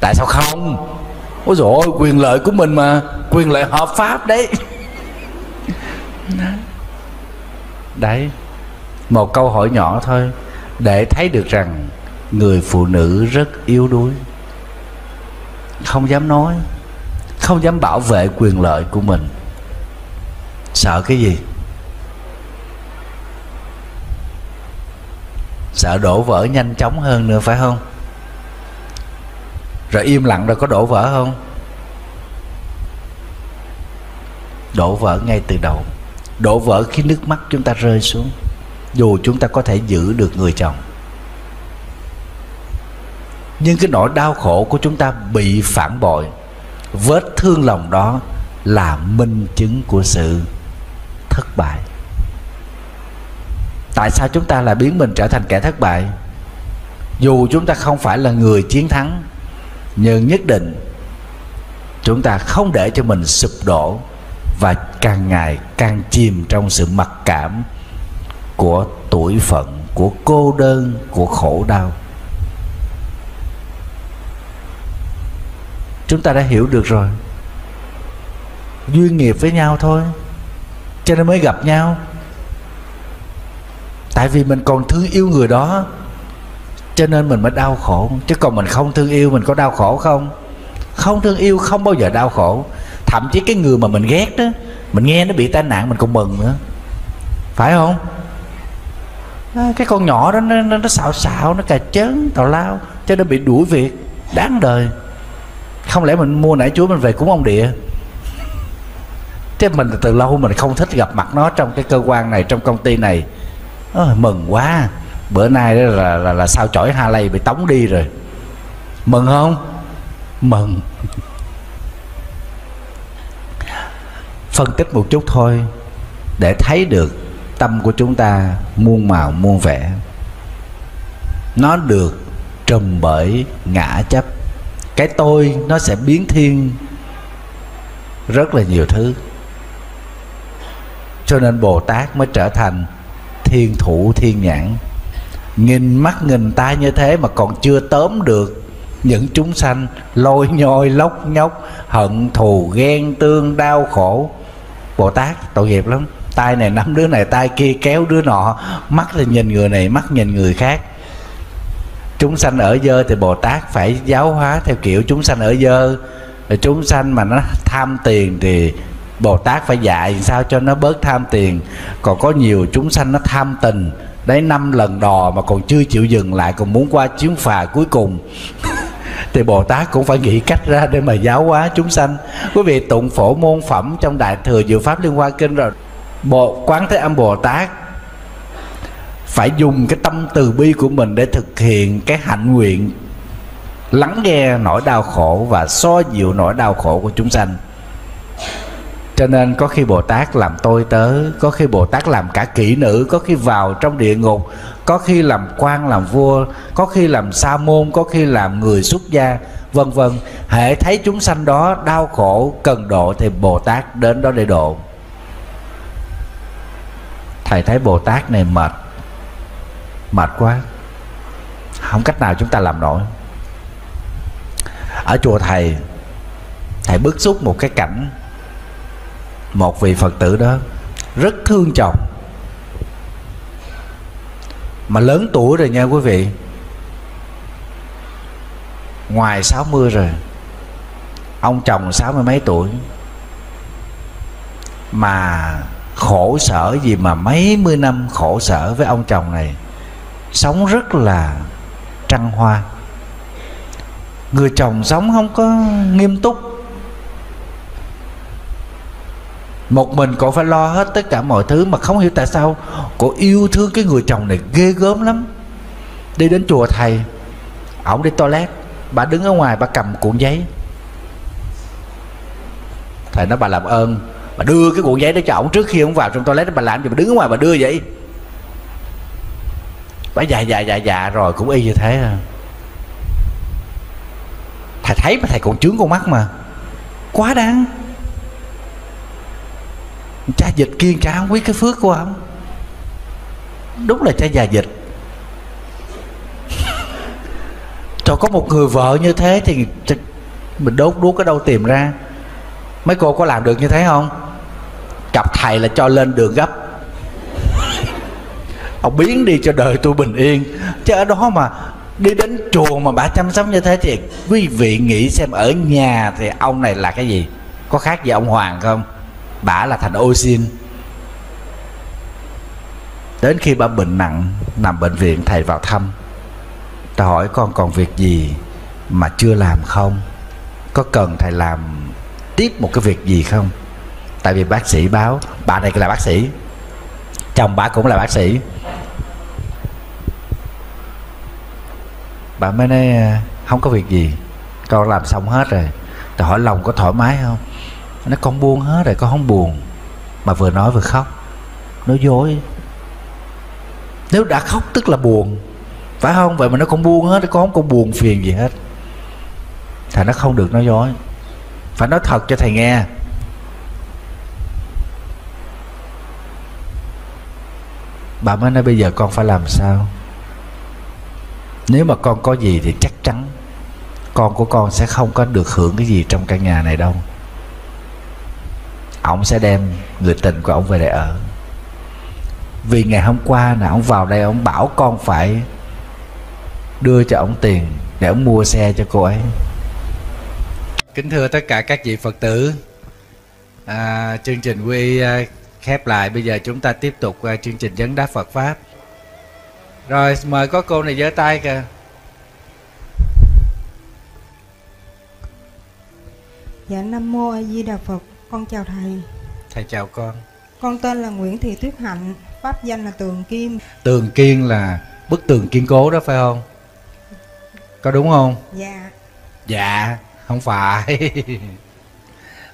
Tại sao không? Ôi dồi ôi, quyền lợi của mình mà, quyền lợi hợp pháp đấy. Đấy, một câu hỏi nhỏ thôi để thấy được rằng người phụ nữ rất yếu đuối, không dám nói, không dám bảo vệ quyền lợi của mình. Sợ cái gì? Sợ đổ vỡ nhanh chóng hơn nữa, phải không? Rồi im lặng rồi có đổ vỡ không? Đổ vỡ ngay từ đầu. Đổ vỡ khi nước mắt chúng ta rơi xuống, dù chúng ta có thể giữ được người chồng. Nhưng cái nỗi đau khổ của chúng ta bị phản bội, vết thương lòng đó là minh chứng của sự thất bại. Tại sao chúng ta lại biến mình trở thành kẻ thất bại? Dù chúng ta không phải là người chiến thắng, nhưng nhất định chúng ta không để cho mình sụp đổ và càng ngày càng chìm trong sự mặc cảm của tuổi phận, của cô đơn, của khổ đau. Chúng ta đã hiểu được rồi, duyên nghiệp với nhau thôi, cho nên mới gặp nhau. Tại vì mình còn thương yêu người đó cho nên mình mới đau khổ. Chứ còn mình không thương yêu, mình có đau khổ không? Không thương yêu không bao giờ đau khổ. Thậm chí cái người mà mình ghét đó, mình nghe nó bị tai nạn mình còn mừng nữa, phải không? À, cái con nhỏ đó nó, nó, nó xạo xạo, nó cà chớn, tào lao, cho nên bị đuổi việc, đáng đời. Không lẽ mình mua nải chuối mình về cúng ông địa? Chứ mình từ lâu mình không thích gặp mặt nó trong cái cơ quan này, trong công ty này. Ôi, mừng quá, bữa nay đó là, là, là sao chổi ha lây bị tống đi rồi. Mừng không? Mừng. Phân tích một chút thôi để thấy được tâm của chúng ta muôn màu muôn vẻ. Nó được trùm bởi ngã chấp. Cái tôi nó sẽ biến thiên rất là nhiều thứ, cho nên Bồ Tát mới trở thành thiên thủ thiên nhãn. Nghìn mắt nghìn tai như thế mà còn chưa tóm được những chúng sanh lôi nhôi lóc nhóc, hận thù ghen tương đau khổ. Bồ Tát tội nghiệp lắm, tai này nắm đứa này, tai kia kéo đứa nọ, mắt thì nhìn người này, mắt nhìn người khác. Chúng sanh ở dơ thì Bồ Tát phải giáo hóa theo kiểu chúng sanh ở dơ. Rồi chúng sanh mà nó tham tiền thì Bồ Tát phải dạy sao cho nó bớt tham tiền. Còn có nhiều chúng sanh nó tham tình, đấy năm lần đò mà còn chưa chịu dừng lại, còn muốn qua chuyến phà cuối cùng thì Bồ Tát cũng phải nghĩ cách ra để mà giáo hóa chúng sanh. Quý vị tụng Phổ Môn Phẩm trong Đại Thừa Dự Pháp Liên Hoa Kinh rồi, Bộ Quán Thế Âm Bồ Tát phải dùng cái tâm từ bi của mình để thực hiện cái hạnh nguyện lắng nghe nỗi đau khổ và xoa dịu nỗi đau khổ của chúng sanh. Cho nên có khi Bồ Tát làm tôi tớ, có khi Bồ Tát làm cả kỹ nữ, có khi vào trong địa ngục, có khi làm quan làm vua, có khi làm sa môn, có khi làm người xuất gia, vân vân. Hễ thấy chúng sanh đó đau khổ cần độ thì Bồ Tát đến đó để độ. Thầy thấy Bồ Tát này mệt, mệt quá, không cách nào chúng ta làm nổi. Ở chùa thầy, thầy bức xúc một cái cảnh, một vị Phật tử đó rất thương chồng, mà lớn tuổi rồi nha quý vị, ngoài sáu mươi rồi. Ông chồng sáu mươi mấy tuổi mà khổ sở gì mà mấy mươi năm khổ sở với ông chồng này, sống rất là trăng hoa. Người chồng sống không có nghiêm túc, một mình cô phải lo hết tất cả mọi thứ, mà không hiểu tại sao cô yêu thương cái người chồng này ghê gớm lắm. Đi đến chùa thầy, ổng đi toilet, bà đứng ở ngoài bà cầm cuộn giấy. Thầy nói bà làm ơn, bà đưa cái cuộn giấy đó cho ổng trước khi ổng vào trong toilet, bà làm gì bà đứng ở ngoài bà đưa vậy? Bà dạ dạ dạ dạ rồi cũng y như thế à. Thầy thấy mà thầy còn chướng con mắt mà, quá đáng. Cha dịch kiên trả không quý cái phước của ông, đúng là cha già dịch. Cho có một người vợ như thế thì mình đốt đuốc ở đâu tìm ra? Mấy cô có làm được như thế không? Cặp thầy là cho lên đường gấp. Ông biến đi cho đời tôi bình yên. Chứ ở đó mà đi đến chùa mà bà chăm sóc như thế thì quý vị nghĩ xem, ở nhà thì ông này là cái gì? Có khác gì ông Hoàng không? Bả là thành ô xin. Đến khi bà bệnh nặng nằm bệnh viện, thầy vào thăm, thầy hỏi con còn việc gì mà chưa làm không? Có cần thầy làm tiếp một cái việc gì không? Tại vì bác sĩ báo bà này là bác sĩ, chồng bà cũng là bác sĩ. Bà mới nói không có việc gì, con làm xong hết rồi. Thầy hỏi lòng có thoải mái không? Nó con buông hết rồi, con không buồn, mà vừa nói vừa khóc, nói dối. Nếu đã khóc tức là buồn, phải không? Vậy mà nó con buông hết, con không có buồn phiền gì hết. Thầy nó không được nói dối, phải nói thật cho thầy nghe. Bà mới nói bây giờ con phải làm sao? Nếu mà con có gì thì chắc chắn con của con sẽ không có được hưởng cái gì trong căn nhà này đâu. Ông sẽ đem người tình của ông về để ở. Vì ngày hôm qua là ông vào đây ông bảo con phải đưa cho ông tiền để ông mua xe cho cô ấy. Kính thưa tất cả các vị Phật tử, à, chương trình quy khép lại. Bây giờ chúng ta tiếp tục uh, chương trình vấn đáp Phật Pháp. Rồi mời có cô này giơ tay kìa. Dạ, Nam Mô A Di Đà Phật. Con chào thầy. Thầy chào con. Con tên là Nguyễn Thị Tuyết Hạnh, pháp danh là Tường Kim. Tường Kim là bức tường kiên cố đó phải không? Có đúng không? Dạ. Dạ, không phải.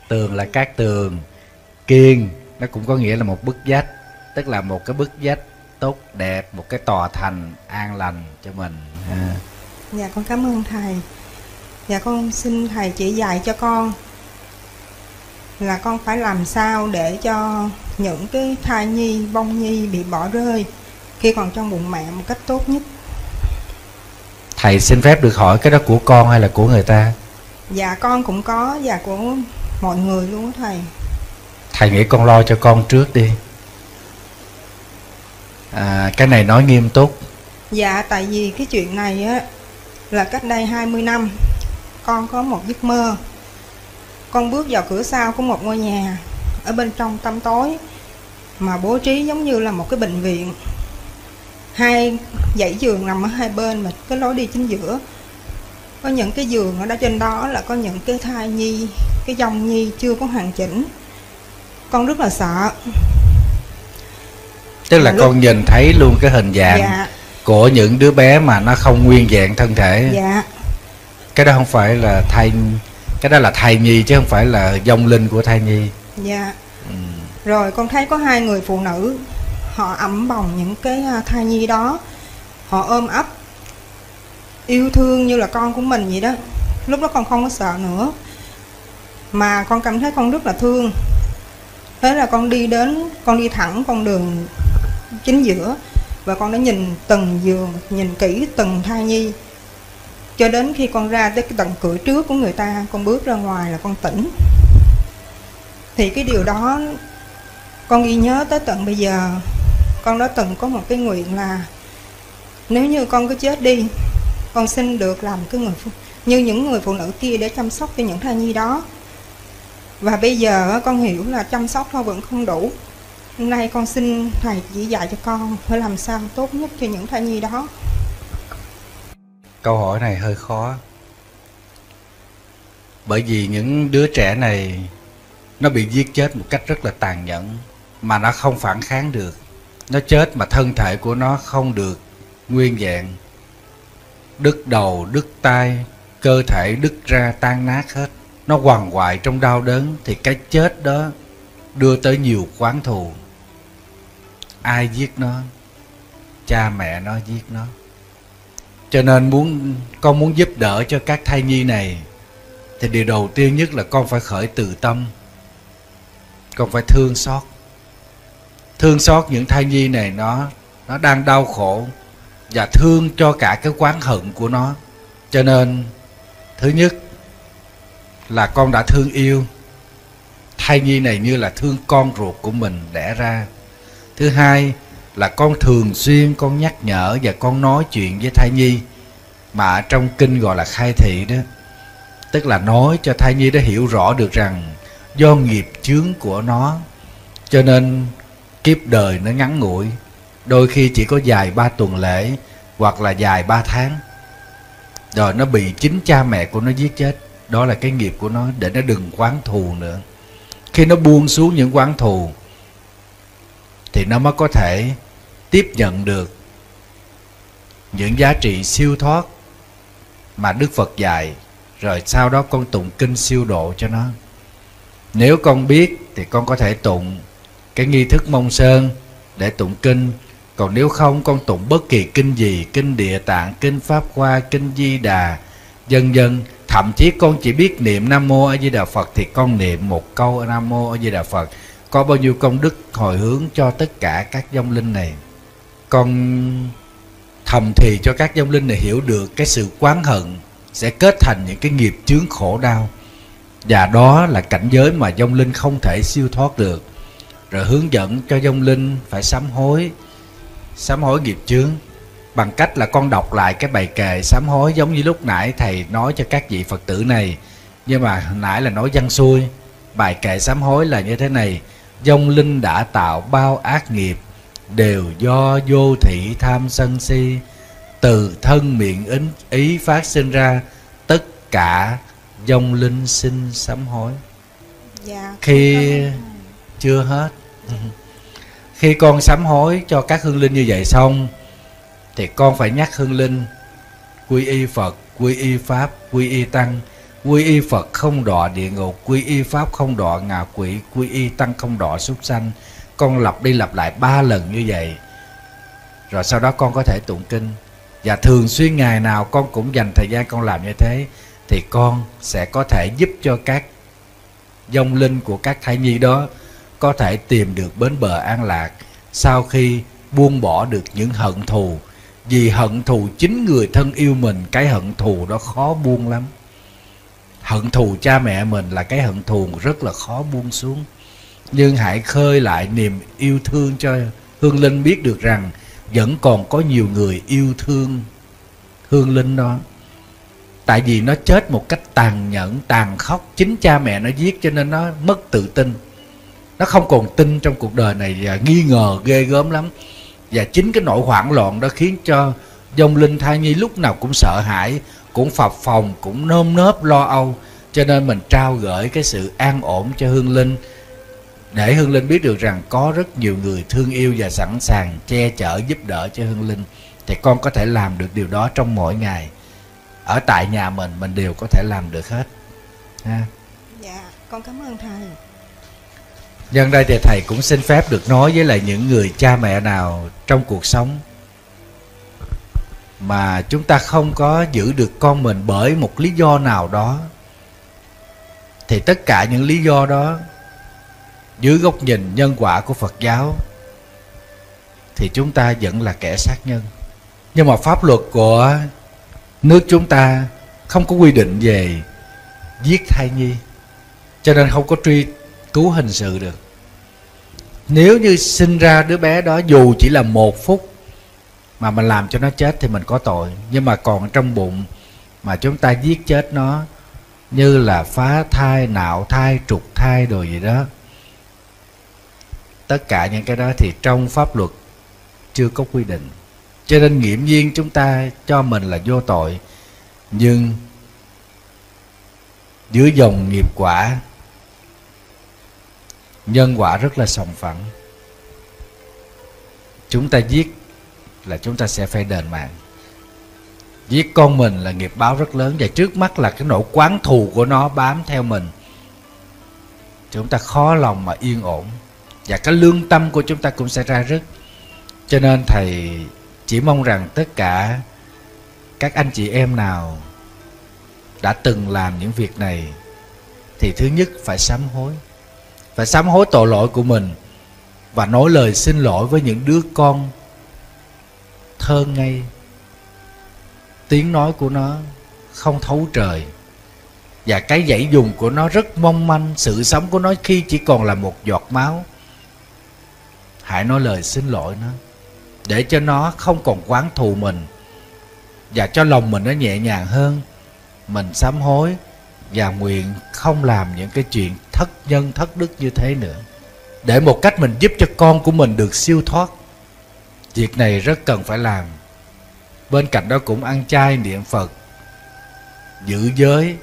Tường là các tường, kiên nó cũng có nghĩa là một bức vách, tức là một cái bức vách tốt đẹp, một cái tòa thành an lành cho mình ha. Dạ con cảm ơn thầy. Dạ con xin thầy chỉ dạy cho con là con phải làm sao để cho những cái thai nhi, bông nhi bị bỏ rơi khi còn trong bụng mẹ một cách tốt nhất. Thầy xin phép được hỏi cái đó của con hay là của người ta? Dạ con cũng có, dạ của mọi người luôn đó thầy. Thầy nghĩ con lo cho con trước đi. À, cái này nói nghiêm túc. Dạ tại vì cái chuyện này á, là cách đây hai mươi năm con có một giấc mơ. Con bước vào cửa sau của một ngôi nhà, ở bên trong tăm tối, mà bố trí giống như là một cái bệnh viện. Hai dãy giường nằm ở hai bên, mà cái lối đi chính giữa có những cái giường ở đó, trên đó là có những cái thai nhi, cái dòng nhi chưa có hoàn chỉnh. Con rất là sợ. Tức là lúc... con nhìn thấy luôn cái hình dạng dạ. của những đứa bé mà nó không nguyên vẹn thân thể. Dạ. Cái đó không phải là thai, cái đó là thai nhi chứ không phải là vong linh của thai nhi. Dạ. Ừ. Rồi con thấy có hai người phụ nữ, họ ẵm bồng những cái thai nhi đó, họ ôm ấp, yêu thương như là con của mình vậy đó. Lúc đó con không có sợ nữa, mà con cảm thấy con rất là thương. Thế là con đi đến, con đi thẳng con đường chính giữa, và con đã nhìn từng giường, nhìn kỹ từng thai nhi, cho đến khi con ra tới cái tận cửa trước của người ta, con bước ra ngoài là con tỉnh. Thì cái điều đó con ghi nhớ tới tận bây giờ. Con đã từng có một cái nguyện là nếu như con cứ chết đi, con xin được làm cái người như những người phụ nữ kia để chăm sóc cho những thai nhi đó. Và bây giờ con hiểu là chăm sóc thôi vẫn không đủ. Hôm nay con xin thầy chỉ dạy cho con phải làm sao tốt nhất cho những thai nhi đó. Câu hỏi này hơi khó, bởi vì những đứa trẻ này nó bị giết chết một cách rất là tàn nhẫn, mà nó không phản kháng được. Nó chết mà thân thể của nó không được nguyên vẹn, đứt đầu, đứt tay, cơ thể đứt ra tan nát hết. Nó quằn quại trong đau đớn. Thì cái chết đó đưa tới nhiều oán thù. Ai giết nó? Cha mẹ nó giết nó. Cho nên muốn con muốn giúp đỡ cho các thai nhi này, thì điều đầu tiên nhất là con phải khởi từ tâm. Con phải thương xót, thương xót những thai nhi này. Nó nó đang đau khổ, và thương cho cả cái oán hận của nó. Cho nên thứ nhất là con đã thương yêu thai nhi này như là thương con ruột của mình đẻ ra. Thứ hai là con thường xuyên con nhắc nhở và con nói chuyện với thai nhi, mà trong kinh gọi là khai thị đó. Tức là nói cho thai nhi đó hiểu rõ được rằng do nghiệp chướng của nó, cho nên kiếp đời nó ngắn ngủi, đôi khi chỉ có dài ba tuần lễ hoặc là dài ba tháng, rồi nó bị chính cha mẹ của nó giết chết. Đó là cái nghiệp của nó, để nó đừng oán thù nữa. Khi nó buông xuống những oán thù thì nó mới có thể tiếp nhận được những giá trị siêu thoát mà Đức Phật dạy. Rồi sau đó con tụng kinh siêu độ cho nó. Nếu con biết thì con có thể tụng cái nghi thức Mông Sơn để tụng kinh. Còn nếu không, con tụng bất kỳ kinh gì, kinh Địa Tạng, kinh Pháp Hoa, kinh Di Đà, vân vân. Thậm chí con chỉ biết niệm Nam Mô A Di Đà Phật thì con niệm một câu Nam Mô A Di Đà Phật. Có bao nhiêu công đức hồi hướng cho tất cả các vong linh này. Con thầm thì cho các vong linh này hiểu được cái sự oán hận sẽ kết thành những cái nghiệp chướng khổ đau. Và đó là cảnh giới mà vong linh không thể siêu thoát được. Rồi hướng dẫn cho vong linh phải sám hối, sám hối nghiệp chướng bằng cách là con đọc lại cái bài kệ sám hối, giống như lúc nãy thầy nói cho các vị Phật tử này. Nhưng mà hồi nãy là nói văn xuôi. Bài kệ sám hối là như thế này: vong linh đã tạo bao ác nghiệp, đều do vô thị tham sân si, từ thân miệng ý, ý phát sinh ra, tất cả vong linh xin sám hối. Dạ, khi chưa hết, khi con sám hối cho các hương linh như vậy xong thì con phải nhắc hương linh quy y Phật, quy y Pháp, quy y Tăng. Quy y Phật không đọa địa ngục, quy y Pháp không đọa ngạ quỷ, quy y Tăng không đọa súc sanh. Con lặp đi lặp lại ba lần như vậy. Rồi sau đó con có thể tụng kinh. Và thường xuyên ngày nào con cũng dành thời gian con làm như thế, thì con sẽ có thể giúp cho các vong linh của các thai nhi đó có thể tìm được bến bờ an lạc sau khi buông bỏ được những hận thù. Vì hận thù chính người thân yêu mình, cái hận thù đó khó buông lắm. Hận thù cha mẹ mình là cái hận thù rất là khó buông xuống. Nhưng hãy khơi lại niềm yêu thương cho hương linh biết được rằng vẫn còn có nhiều người yêu thương hương linh đó. Tại vì nó chết một cách tàn nhẫn, tàn khốc. Chính cha mẹ nó giết cho nên nó mất tự tin. Nó không còn tin trong cuộc đời này và nghi ngờ ghê gớm lắm. Và chính cái nỗi hoảng loạn đó khiến cho vong linh thai nhi lúc nào cũng sợ hãi, cũng phập phồng, cũng nơm nớp lo âu. Cho nên mình trao gửi cái sự an ổn cho hương linh, để hương linh biết được rằng có rất nhiều người thương yêu và sẵn sàng che chở giúp đỡ cho hương linh. Thì con có thể làm được điều đó trong mỗi ngày. Ở tại nhà mình, mình đều có thể làm được hết ha. Dạ, con cảm ơn thầy. Nhân đây thì thầy cũng xin phép được nói với lại những người cha mẹ nào trong cuộc sống mà chúng ta không có giữ được con mình bởi một lý do nào đó, thì tất cả những lý do đó dưới góc nhìn nhân quả của Phật giáo thì chúng ta vẫn là kẻ sát nhân. Nhưng mà pháp luật của nước chúng ta không có quy định về giết thai nhi, cho nên không có truy cứu hình sự được. Nếu như sinh ra đứa bé đó dù chỉ là một phút mà mình làm cho nó chết thì mình có tội. Nhưng mà còn trong bụng mà chúng ta giết chết nó, như là phá thai, nạo thai, trục thai đồ gì đó, tất cả những cái đó thì trong pháp luật chưa có quy định. Cho nên nghiễm nhiên chúng ta cho mình là vô tội. Nhưng dưới dòng nghiệp quả, nhân quả rất là sòng phẳng. Chúng ta giết là chúng ta sẽ phải đền mạng. Giết con mình là nghiệp báo rất lớn. Và trước mắt là cái nỗi oán thù của nó bám theo mình. Chúng ta khó lòng mà yên ổn. Và cái lương tâm của chúng ta cũng sẽ ra rứt. Cho nên thầy chỉ mong rằng tất cả các anh chị em nào đã từng làm những việc này thì thứ nhất phải sám hối, phải sám hối tội lỗi của mình và nói lời xin lỗi với những đứa con thơ ngây, tiếng nói của nó không thấu trời và cái dãy dùng của nó rất mong manh, sự sống của nó khi chỉ còn là một giọt máu. Hãy nói lời xin lỗi nó để cho nó không còn oán thù mình và cho lòng mình nó nhẹ nhàng hơn. Mình sám hối và nguyện không làm những cái chuyện thất nhân thất đức như thế nữa, để một cách mình giúp cho con của mình được siêu thoát. Việc này rất cần phải làm. Bên cạnh đó cũng ăn chay niệm Phật, giữ giới,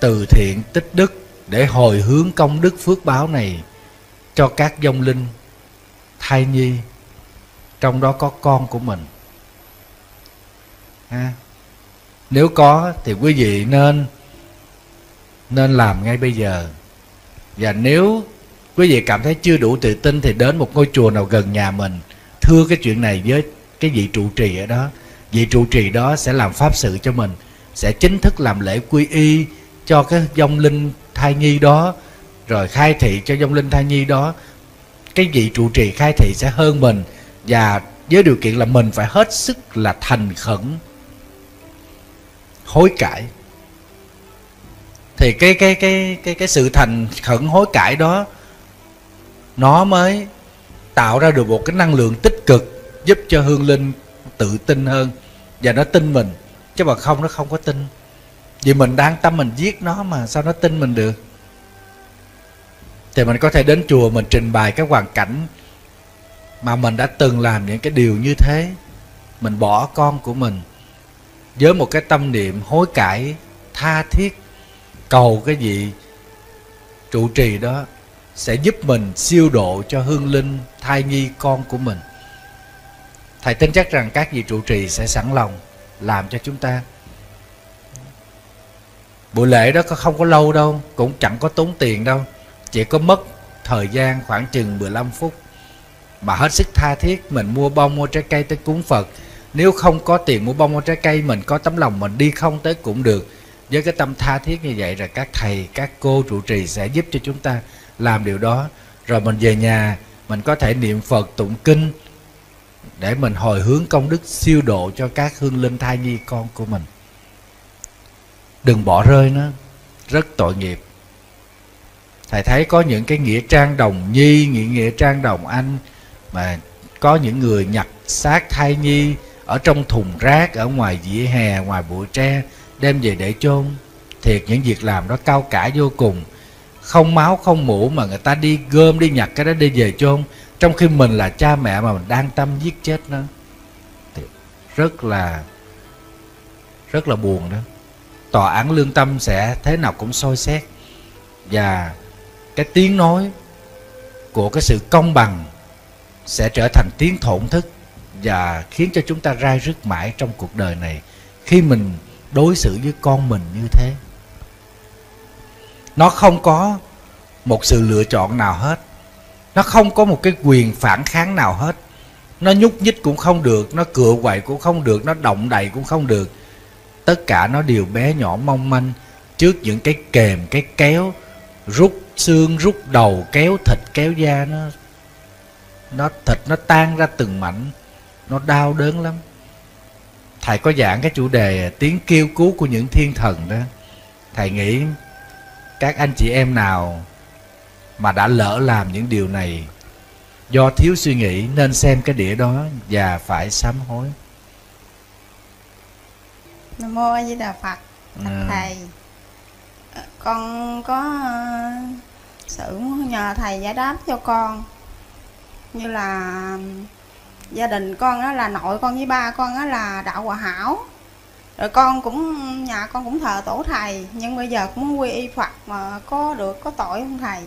từ thiện tích đức để hồi hướng công đức phước báo này cho các vong linh thai nhi, trong đó có con của mình ha. Nếu có thì quý vị nên Nên làm ngay bây giờ. Và nếu quý vị cảm thấy chưa đủ tự tin thì đến một ngôi chùa nào gần nhà mình, thưa cái chuyện này với cái vị trụ trì ở đó. Vị trụ trì đó sẽ làm pháp sự cho mình, sẽ chính thức làm lễ quy y cho cái vong linh thai nhi đó, rồi khai thị cho vong linh thai nhi đó. Cái vị trụ trì khai thị sẽ hơn mình, và với điều kiện là mình phải hết sức là thành khẩn hối cải. Thì cái cái cái cái cái sự thành khẩn hối cải đó nó mới tạo ra được một cái năng lượng tích cực giúp cho hương linh tự tin hơn, và nó tin mình. Chứ mà không, nó không có tin. Vì mình đang tâm mình giết nó mà sao nó tin mình được. Thì mình có thể đến chùa mình trình bày cái hoàn cảnh mà mình đã từng làm những cái điều như thế, mình bỏ con của mình, với một cái tâm niệm hối cải tha thiết, cầu cái gì trụ trì đó sẽ giúp mình siêu độ cho hương linh thai nhi con của mình. Thầy tin chắc rằng các vị trụ trì sẽ sẵn lòng làm cho chúng ta. Buổi lễ đó không có lâu đâu, cũng chẳng có tốn tiền đâu, chỉ có mất thời gian khoảng chừng mười lăm phút. Mà hết sức tha thiết, mình mua bông mua trái cây tới cúng Phật. Nếu không có tiền mua bông mua trái cây, mình có tấm lòng mình đi không tới cũng được. Với cái tâm tha thiết như vậy là các thầy, các cô trụ trì sẽ giúp cho chúng ta làm điều đó. Rồi mình về nhà, mình có thể niệm Phật tụng kinh để mình hồi hướng công đức siêu độ cho các hương linh thai nhi con của mình. Đừng bỏ rơi nó, rất tội nghiệp. Thầy thấy có những cái nghĩa trang đồng nhi, nghĩa trang đồng anh, mà có những người nhặt xác thai nhi ở trong thùng rác, ở ngoài vỉa hè, ngoài bụi tre, đem về để chôn. Thiệt những việc làm đó cao cả vô cùng, không máu không mủ mà người ta đi gom đi nhặt cái đó đi về chôn, trong khi mình là cha mẹ mà mình đang tâm giết chết nó. Thiệt, rất là rất là buồn đó. Tòa án lương tâm sẽ thế nào cũng soi xét, và cái tiếng nói của cái sự công bằng sẽ trở thành tiếng thổn thức, và khiến cho chúng ta rai rứt mãi trong cuộc đời này khi mình đối xử với con mình như thế. Nó không có một sự lựa chọn nào hết, nó không có một cái quyền phản kháng nào hết. Nó nhúc nhích cũng không được, nó cựa quậy cũng không được, nó động đậy cũng không được. Tất cả nó đều bé nhỏ mong manh trước những cái kềm, cái kéo, rút xương, rút đầu, kéo thịt, kéo da. Nó nó thịt nó tan ra từng mảnh, nó đau đớn lắm. Thầy có giảng cái chủ đề tiếng kêu cứu của những thiên thần đó. Thầy nghĩ các anh chị em nào mà đã lỡ làm những điều này do thiếu suy nghĩ nên xem cái đĩa đó và phải sám hối. Nam Mô A Di Đà Phật. À. Thầy, con có sự muốn nhờ thầy giải đáp cho con. Như là gia đình con đó là nội con với ba con đó là đạo Hòa Hảo, rồi con cũng, nhà con cũng thờ tổ thầy, nhưng bây giờ cũng muốn quy y Phật, mà có được, có tội không thầy?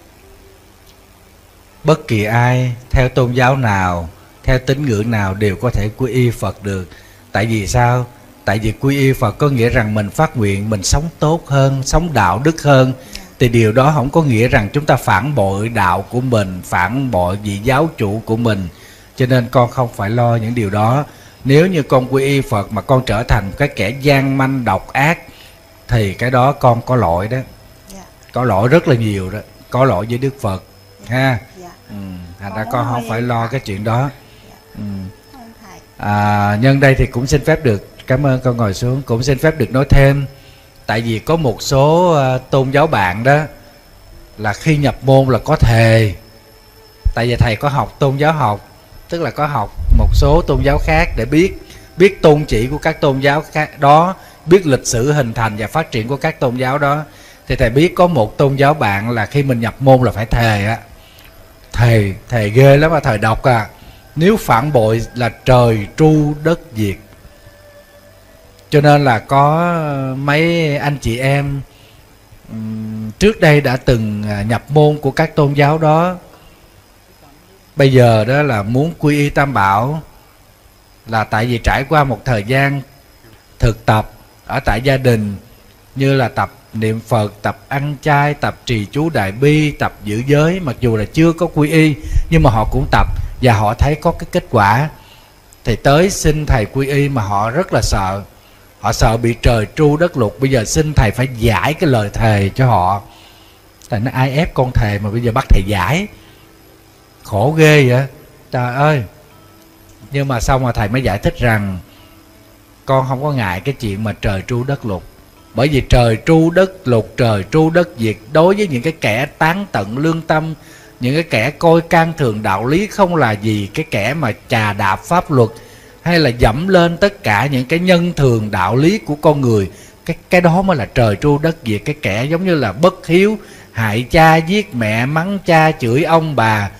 Bất kỳ ai theo tôn giáo nào, theo tín ngưỡng nào đều có thể quy y Phật được. Tại vì sao? Tại vì quy y Phật có nghĩa rằng mình phát nguyện mình sống tốt hơn, sống đạo đức hơn. Thì điều đó không có nghĩa rằng chúng ta phản bội đạo của mình, phản bội vị giáo chủ của mình. Cho nên con không phải lo những điều đó. Nếu như con quy y Phật mà con trở thành cái kẻ gian manh độc ác thì cái đó con có lỗi đó. Yeah. Có lỗi rất là nhiều đó. Có lỗi với Đức Phật. Yeah. Ha. Yeah. Ừ. Thành ra con không phải lo cái chuyện đó. Yeah. Ừ. À, nhân đây thì cũng xin phép được, cảm ơn con ngồi xuống, cũng xin phép được nói thêm. Tại vì có một số tôn giáo bạn đó là khi nhập môn là có thề. Tại vì thầy có học tôn giáo học, tức là có học một số tôn giáo khác để biết biết tôn chỉ của các tôn giáo khác đó, biết lịch sử hình thành và phát triển của các tôn giáo đó. Thì thầy biết có một tôn giáo bạn là khi mình nhập môn là phải thề á. Thề, thề ghê lắm mà, thề độc à. Nếu phản bội là trời tru đất diệt. Cho nên là có mấy anh chị em trước đây đã từng nhập môn của các tôn giáo đó, bây giờ đó là muốn quy y Tam Bảo, là tại vì trải qua một thời gian thực tập ở tại gia đình, như là tập niệm Phật, tập ăn chay, tập trì chú đại bi, tập giữ giới, mặc dù là chưa có quy y nhưng mà họ cũng tập và họ thấy có cái kết quả. Thì tới xin thầy quy y mà họ rất là sợ, họ sợ bị trời tru đất lụt. Bây giờ xin thầy phải giải cái lời thề cho họ. Tại nó ai ép con thề mà bây giờ bắt thầy giải, khổ ghê vậy, trời ơi. Nhưng mà xong mà thầy mới giải thích rằng con không có ngại cái chuyện mà trời tru đất lụt, bởi vì trời tru đất lụt, trời tru đất diệt đối với những cái kẻ tán tận lương tâm, những cái kẻ coi can thường đạo lý không là gì, cái kẻ mà chà đạp pháp luật hay là dẫm lên tất cả những cái nhân thường đạo lý của con người, cái cái đó mới là trời tru đất diệt. Cái kẻ giống như là bất hiếu, hại cha, giết mẹ, mắng cha, chửi ông bà,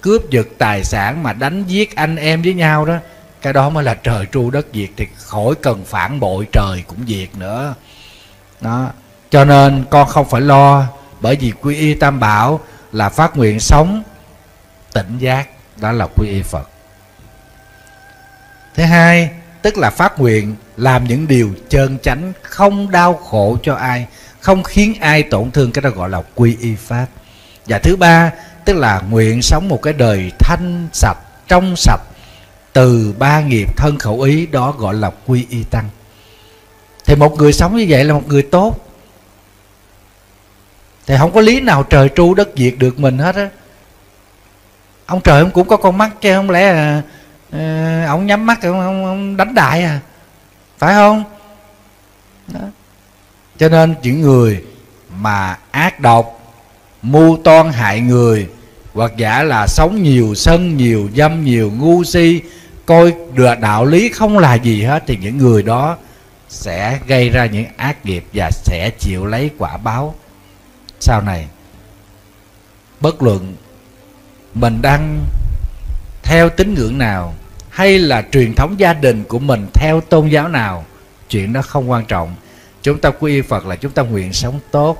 cướp giật tài sản mà đánh giết anh em với nhau đó, cái đó mới là trời tru đất diệt. Thì khỏi cần phản bội, trời cũng diệt nữa đó. Cho nên con không phải lo, bởi vì quy y Tam Bảo là phát nguyện sống tỉnh giác, đó là quy y Phật. Thứ hai, tức là phát nguyện làm những điều chơn chánh, không đau khổ cho ai, không khiến ai tổn thương, cái đó gọi là quy y Pháp. Và thứ ba, tức là nguyện sống một cái đời thanh sạch, trong sạch từ ba nghiệp thân khẩu ý, đó gọi là quy y Tăng. Thì một người sống như vậy là một người tốt, thì không có lý nào trời tru đất diệt được mình hết á. Ông trời ông cũng có con mắt chứ, không lẽ à, à, ông nhắm mắt ông, ông, ông đánh đại à, phải không đó. Cho nên những người mà ác độc, mưu toan hại người, hoặc giả là sống nhiều sân, nhiều dâm, nhiều ngu si, coi đạo lý không là gì hết, thì những người đó sẽ gây ra những ác nghiệp và sẽ chịu lấy quả báo sau này. Bất luận mình đang theo tín ngưỡng nào, hay là truyền thống gia đình của mình theo tôn giáo nào, chuyện đó không quan trọng. Chúng ta quy y Phật là chúng ta nguyện sống tốt,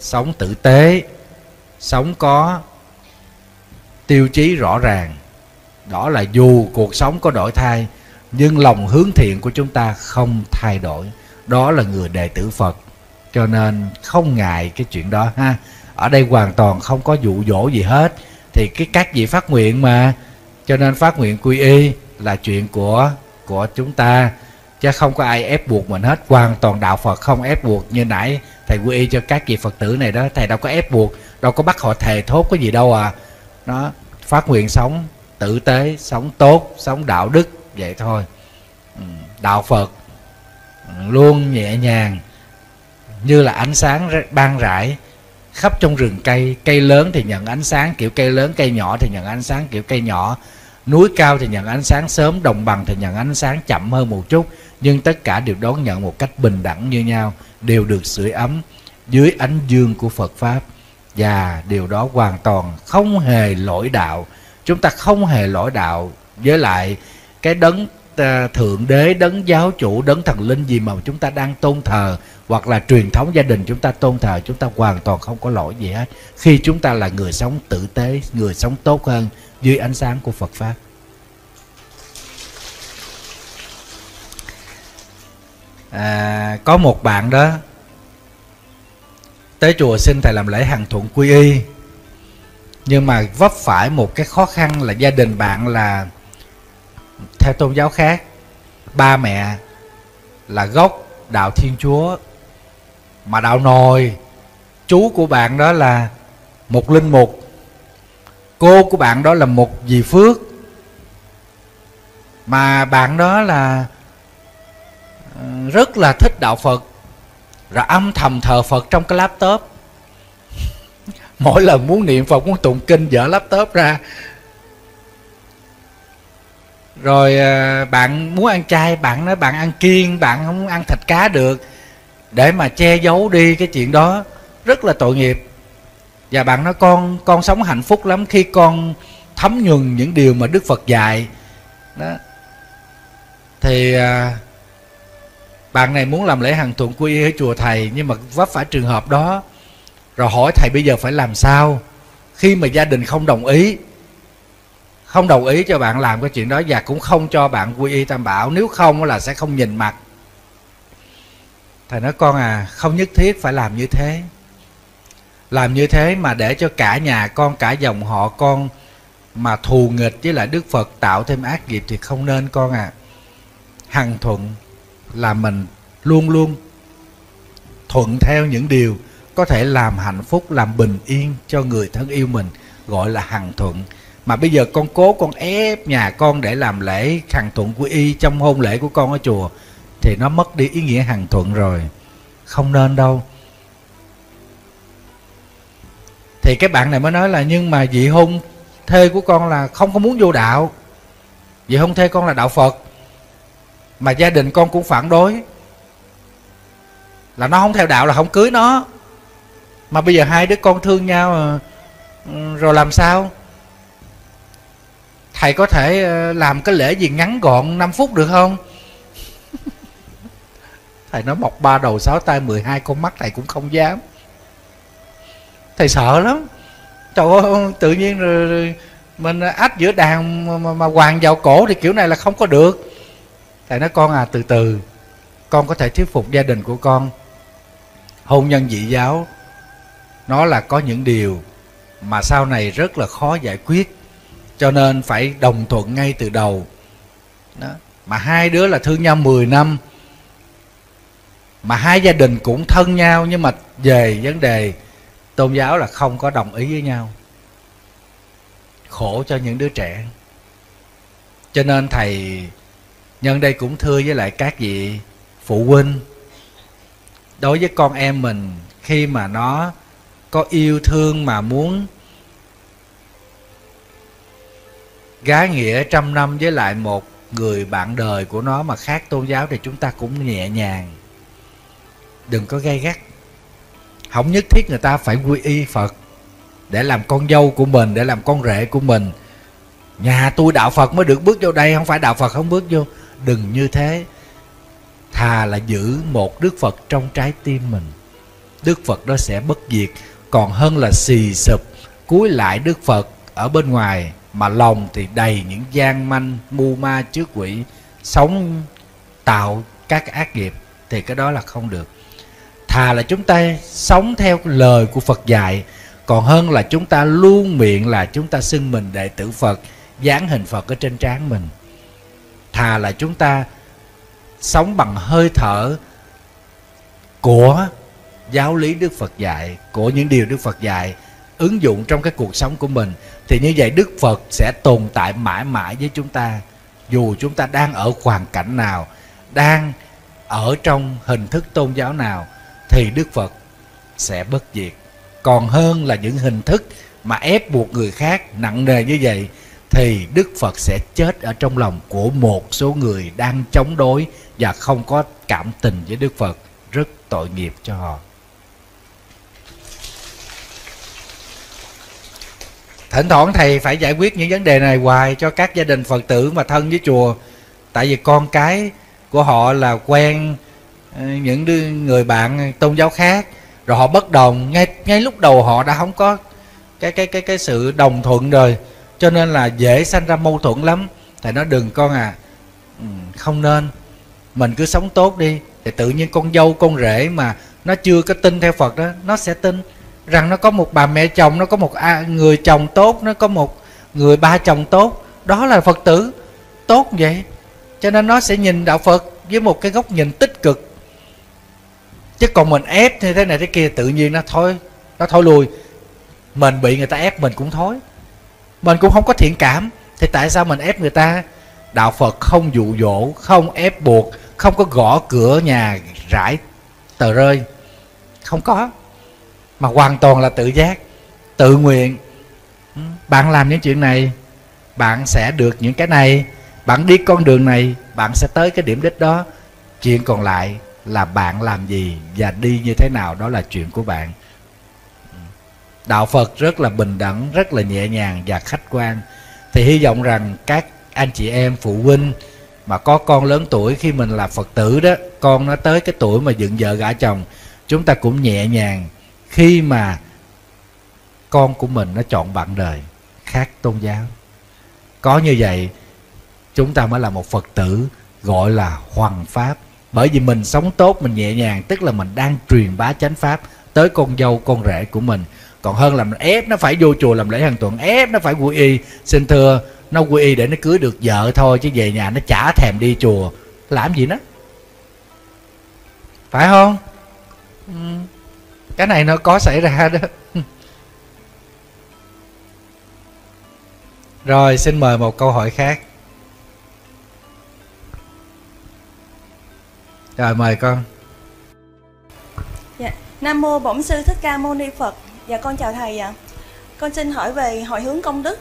sống tử tế, sống có tiêu chí rõ ràng. Đó là dù cuộc sống có đổi thay nhưng lòng hướng thiện của chúng ta không thay đổi, đó là người đệ tử Phật. Cho nên không ngại cái chuyện đó ha. Ở đây hoàn toàn không có dụ dỗ gì hết, thì cái các vị phát nguyện mà, cho nên phát nguyện quy y là chuyện của của chúng ta, chứ không có ai ép buộc mình hết. Hoàn toàn đạo Phật không ép buộc. Như nãy thầy quy y cho các vị Phật tử này đó, thầy đâu có ép buộc, đâu có bắt họ thề thốt cái gì đâu à. Nó phát nguyện sống tử tế, sống tốt, sống đạo đức vậy thôi. Đạo Phật luôn nhẹ nhàng như là ánh sáng ban rải khắp trong rừng cây. Cây lớn thì nhận ánh sáng kiểu cây lớn, cây nhỏ thì nhận ánh sáng kiểu cây nhỏ, núi cao thì nhận ánh sáng sớm, đồng bằng thì nhận ánh sáng chậm hơn một chút, nhưng tất cả đều đón nhận một cách bình đẳng như nhau, đều được sưởi ấm dưới ánh dương của Phật Pháp. Và điều đó hoàn toàn không hề lỗi đạo. Chúng ta không hề lỗi đạo với lại cái đấng Thượng Đế, đấng giáo chủ, đấng thần linh gì mà chúng ta đang tôn thờ, hoặc là truyền thống gia đình chúng ta tôn thờ. Chúng ta hoàn toàn không có lỗi gì hết khi chúng ta là người sống tử tế, người sống tốt hơn dưới ánh sáng của Phật Pháp. À, có một bạn đó tới chùa xin thầy làm lễ hằng thuận quy y, nhưng mà vấp phải một cái khó khăn là gia đình bạn là theo tôn giáo khác, ba mẹ là gốc đạo Thiên Chúa, mà đạo nồi chú của bạn đó là một linh mục, cô của bạn đó là một dì Phước, mà bạn đó là rất là thích đạo Phật, rồi âm thầm thờ Phật trong cái laptop. Mỗi lần muốn niệm Phật, muốn tụng kinh, dở laptop ra. Rồi bạn muốn ăn chay, bạn nói bạn ăn kiêng, bạn không ăn thịt cá được, để mà che giấu đi cái chuyện đó, rất là tội nghiệp. Và bạn nói con con sống hạnh phúc lắm khi con thấm nhuần những điều mà Đức Phật dạy đó. Thì bạn này muốn làm lễ hằng thuận quy y ở chùa thầy, nhưng mà vấp phải trường hợp đó, rồi hỏi thầy bây giờ phải làm sao khi mà gia đình không đồng ý, không đồng ý cho bạn làm cái chuyện đó, và cũng không cho bạn quy y Tam Bảo, nếu không là sẽ không nhìn mặt. Thầy nói con à, không nhất thiết phải làm như thế. Làm như thế mà để cho cả nhà con, cả dòng họ con mà thù nghịch với lại Đức Phật, tạo thêm ác nghiệp thì không nên con à. Hằng thuận là mình luôn luôn thuận theo những điều có thể làm hạnh phúc, làm bình yên cho người thân yêu mình, gọi là hằng thuận. Mà bây giờ con cố con ép nhà con để làm lễ hằng thuận của y trong hôn lễ của con ở chùa thì nó mất đi ý nghĩa hằng thuận rồi, không nên đâu. Thì cái bạn này mới nói là nhưng mà vị hôn thê của con là không có muốn vô đạo, vị hôn thê con là đạo Phật, mà gia đình con cũng phản đối, là nó không theo đạo là không cưới nó. Mà bây giờ hai đứa con thương nhau rồi làm sao? Thầy có thể làm cái lễ gì ngắn gọn năm phút được không? Thầy nói mọc ba đầu sáu tay mười hai con mắt thầy cũng không dám. Thầy sợ lắm. Trời ơi, tự nhiên rồi mình ách giữa đàn mà, mà hoàng vào cổ thì kiểu này là không có được. Thầy nói con à, từ từ con có thể thuyết phục gia đình của con. Hôn nhân dị giáo nó là có những điều mà sau này rất là khó giải quyết, cho nên phải đồng thuận ngay từ đầu đó. Mà hai đứa là thương nhau mười năm, mà hai gia đình cũng thân nhau, nhưng mà về vấn đề tôn giáo là không có đồng ý với nhau, khổ cho những đứa trẻ. Cho nên thầy nhân đây cũng thưa với lại các vị phụ huynh, đối với con em mình khi mà nó có yêu thương mà muốn gá nghĩa trăm năm với lại một người bạn đời của nó mà khác tôn giáo thì chúng ta cũng nhẹ nhàng, đừng có gay gắt. Không nhất thiết người ta phải quy y Phật để làm con dâu của mình, để làm con rể của mình. Nhà tôi đạo Phật mới được bước vô đây, không phải đạo Phật không bước vô. Đừng như thế. Thà là giữ một Đức Phật trong trái tim mình, Đức Phật đó sẽ bất diệt, còn hơn là xì sụp cúi lại Đức Phật ở bên ngoài mà lòng thì đầy những gian manh mưu ma chứa quỷ, sống tạo các ác nghiệp, thì cái đó là không được. Thà là chúng ta sống theo lời của Phật dạy, còn hơn là chúng ta luôn miệng là chúng ta xưng mình đệ tử Phật, dán hình Phật ở trên trán mình. Thà là chúng ta sống bằng hơi thở của giáo lý Đức Phật dạy, của những điều Đức Phật dạy ứng dụng trong cái cuộc sống của mình, thì như vậy Đức Phật sẽ tồn tại mãi mãi với chúng ta, dù chúng ta đang ở hoàn cảnh nào, đang ở trong hình thức tôn giáo nào, thì Đức Phật sẽ bất diệt. Còn hơn là những hình thức mà ép buộc người khác nặng nề như vậy, thì Đức Phật sẽ chết ở trong lòng của một số người đang chống đối và không có cảm tình với Đức Phật, rất tội nghiệp cho họ. Thỉnh thoảng thầy phải giải quyết những vấn đề này hoài cho các gia đình Phật tử mà thân với chùa. Tại vì con cái của họ là quen những người bạn tôn giáo khác, rồi họ bất đồng, ngay ngay lúc đầu họ đã không có cái cái cái cái sự đồng thuận rồi, cho nên là dễ sanh ra mâu thuẫn lắm. Thầy nói đừng con à, không nên, mình cứ sống tốt đi, thì tự nhiên con dâu con rể mà nó chưa có tin theo Phật đó, nó sẽ tin rằng nó có một bà mẹ chồng, nó có một người chồng tốt, nó có một người ba chồng tốt, đó là Phật tử tốt vậy. Cho nên nó sẽ nhìn đạo Phật với một cái góc nhìn tích cực. Chứ còn mình ép như thế này thế kia, tự nhiên nó thôi, nó thôi lùi. Mình bị người ta ép mình cũng thôi, mình cũng không có thiện cảm, thì tại sao mình ép người ta? Đạo Phật không dụ dỗ, không ép buộc, không có gõ cửa nhà rải tờ rơi, không có, mà hoàn toàn là tự giác, tự nguyện. Bạn làm những chuyện này, bạn sẽ được những cái này, bạn đi con đường này, bạn sẽ tới cái điểm đích đó. Chuyện còn lại là bạn làm gì và đi như thế nào, đó là chuyện của bạn. Đạo Phật rất là bình đẳng, rất là nhẹ nhàng và khách quan. Thì hy vọng rằng các anh chị em phụ huynh mà có con lớn tuổi, khi mình là Phật tử đó, con nó tới cái tuổi mà dựng vợ gả chồng, chúng ta cũng nhẹ nhàng khi mà con của mình nó chọn bạn đời khác tôn giáo. Có như vậy chúng ta mới là một Phật tử gọi là hoằng pháp, Bởi vì mình sống tốt, mình nhẹ nhàng, tức là mình đang truyền bá chánh pháp tới con dâu con rể của mình, còn hơn là mình ép nó phải vô chùa làm lễ hàng tuần, ép nó phải quy y. Xin thưa, nó quy y để nó cưới được vợ thôi, chứ về nhà nó chả thèm đi chùa làm gì nó, phải không? Cái này nó có xảy ra đó. Rồi xin mời một câu hỏi khác. Rồi mời con. Dạ. Nam Mô Bổn Sư Thích Ca Mâu Ni Phật. Dạ con chào thầy ạ. Con xin hỏi về hồi hướng công đức.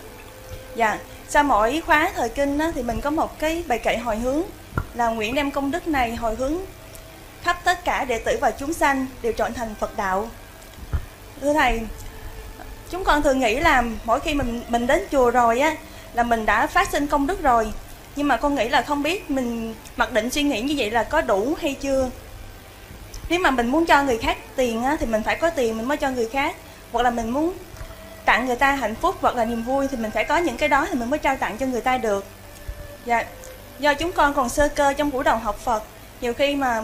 Dạ, sau mỗi khóa thời kinh á, thì mình có một cái bài kệ hồi hướng là nguyện đem công đức này hồi hướng khắp tất cả đệ tử và chúng sanh đều trọn thành Phật đạo. Thưa thầy, chúng con thường nghĩ là mỗi khi mình mình đến chùa rồi á là mình đã phát sinh công đức rồi, nhưng mà con nghĩ là không biết mình mặc định suy nghĩ như vậy là có đủ hay chưa. Nếu mà mình muốn cho người khác tiền á, thì mình phải có tiền mình mới cho người khác, hoặc là mình muốn tặng người ta hạnh phúc hoặc là niềm vui thì mình phải có những cái đó thì mình mới trao tặng cho người ta được. Dạ, do chúng con còn sơ cơ trong buổi đầu học Phật, nhiều khi mà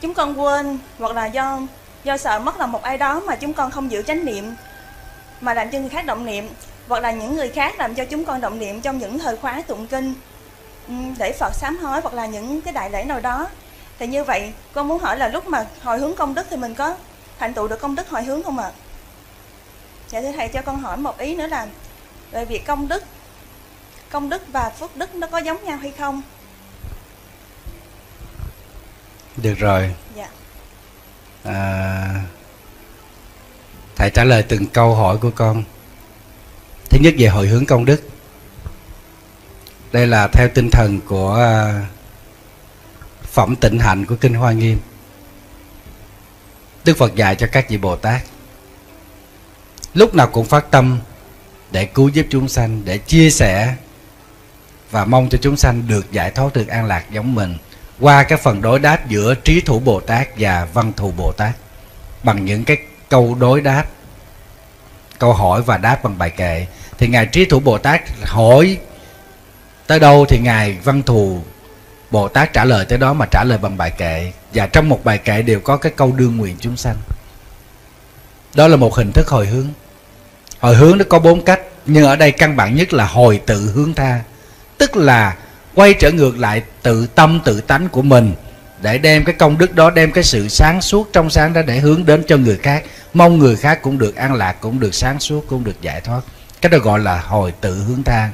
chúng con quên hoặc là do do sợ mất lòng một ai đó mà chúng con không giữ chánh niệm mà làm cho người khác động niệm, hoặc là những người khác làm cho chúng con động niệm trong những thời khóa tụng kinh để Phật sám hối hoặc là những cái đại lễ nào đó. Thì như vậy con muốn hỏi là lúc mà hồi hướng công đức thì mình có thành tựu được công đức hồi hướng không ạ? À? Dạ thưa thầy cho con hỏi một ý nữa là về việc công đức công đức và phước đức nó có giống nhau hay không? Được rồi. Dạ. À, thầy trả lời từng câu hỏi của con. Thứ nhất về hồi hướng công đức. Đây là theo tinh thần của Phẩm Tịnh Hạnh của Kinh Hoa Nghiêm. Đức Phật dạy cho các vị Bồ Tát lúc nào cũng phát tâm để cứu giúp chúng sanh, để chia sẻ và mong cho chúng sanh được giải thoát, được an lạc giống mình, qua cái phần đối đáp giữa Trí Thủ Bồ Tát và Văn Thù Bồ Tát bằng những cái câu đối đáp, câu hỏi và đáp bằng bài kệ. Thì ngài Trí Thủ Bồ Tát hỏi tới đâu thì ngài Văn Thù Bồ Tát trả lời tới đó, mà trả lời bằng bài kệ, và trong một bài kệ đều có cái câu đương nguyện chúng sanh. Đó là một hình thức hồi hướng. Hồi hướng nó có bốn cách, nhưng ở đây căn bản nhất là hồi tự hướng tha, tức là quay trở ngược lại tự tâm tự tánh của mình để đem cái công đức đó, đem cái sự sáng suốt trong sáng đó để hướng đến cho người khác, mong người khác cũng được an lạc, cũng được sáng suốt, cũng được giải thoát. Cái đó gọi là hồi tự hướng tha.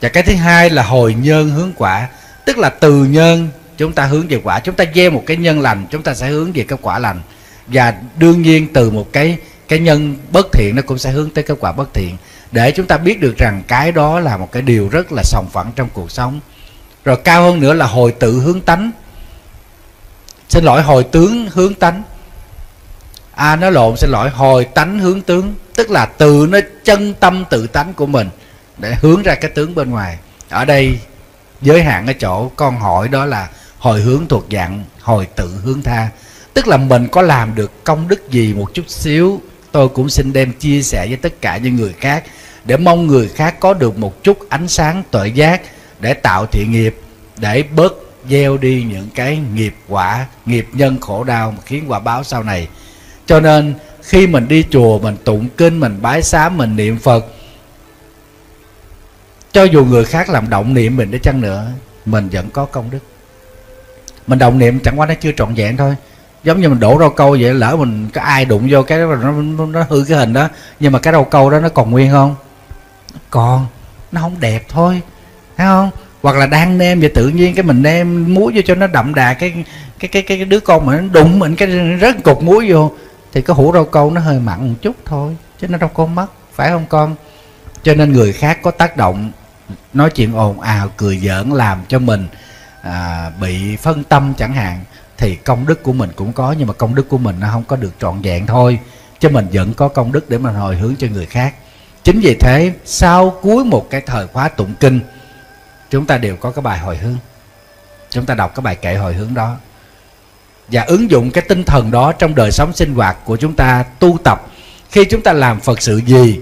Và cái thứ hai là hồi nhân hướng quả, tức là từ nhân chúng ta hướng về quả. Chúng ta gieo một cái nhân lành, chúng ta sẽ hướng về cái quả lành, và đương nhiên từ một cái cái nhân bất thiện nó cũng sẽ hướng tới cái quả bất thiện, để chúng ta biết được rằng cái đó là một cái điều rất là sòng phẳng trong cuộc sống. Rồi cao hơn nữa là hồi tự hướng tánh, xin lỗi hồi tướng hướng tánh, à nó lộn xin lỗi hồi tánh hướng tướng, tức là từ nó chân tâm tự tánh của mình để hướng ra cái tướng bên ngoài. Ở đây giới hạn ở chỗ con hỏi đó là hồi hướng thuộc dạng hồi tự hướng tha, tức là mình có làm được công đức gì một chút xíu, tôi cũng xin đem chia sẻ với tất cả những người khác để mong người khác có được một chút ánh sáng tuệ giác, để tạo thiện nghiệp, để bớt gieo đi những cái nghiệp quả, nghiệp nhân khổ đau mà khiến quả báo sau này. Cho nên khi mình đi chùa, mình tụng kinh, mình bái sám, mình niệm Phật, cho dù người khác làm động niệm mình đi chăng nữa, mình vẫn có công đức. Mình động niệm chẳng qua nó chưa trọn vẹn thôi, giống như mình đổ rau câu vậy, lỡ mình có ai đụng vô cái đó nó, nó, nó hư cái hình đó, nhưng mà cái rau câu đó nó còn nguyên không? Còn, nó không đẹp thôi, thấy không? Hoặc là đang nêm và tự nhiên cái mình nêm muối vô cho nó đậm đà, cái cái cái cái đứa con mà nó đụng mình cái rớt cục muối vô thì cái hũ rau câu nó hơi mặn một chút thôi, chứ nó đâu có mất, phải không con? Cho nên người khác có tác động, nói chuyện ồn ào cười giỡn làm cho mình à, bị phân tâm chẳng hạn, thì công đức của mình cũng có, nhưng mà công đức của mình nó không có được trọn vẹn thôi, chứ mình vẫn có công đức để mà hồi hướng cho người khác. Chính vì thế sau cuối một cái thời khóa tụng kinh, chúng ta đều có cái bài hồi hướng, chúng ta đọc cái bài kệ hồi hướng đó, và ứng dụng cái tinh thần đó trong đời sống sinh hoạt của chúng ta tu tập. Khi chúng ta làm Phật sự gì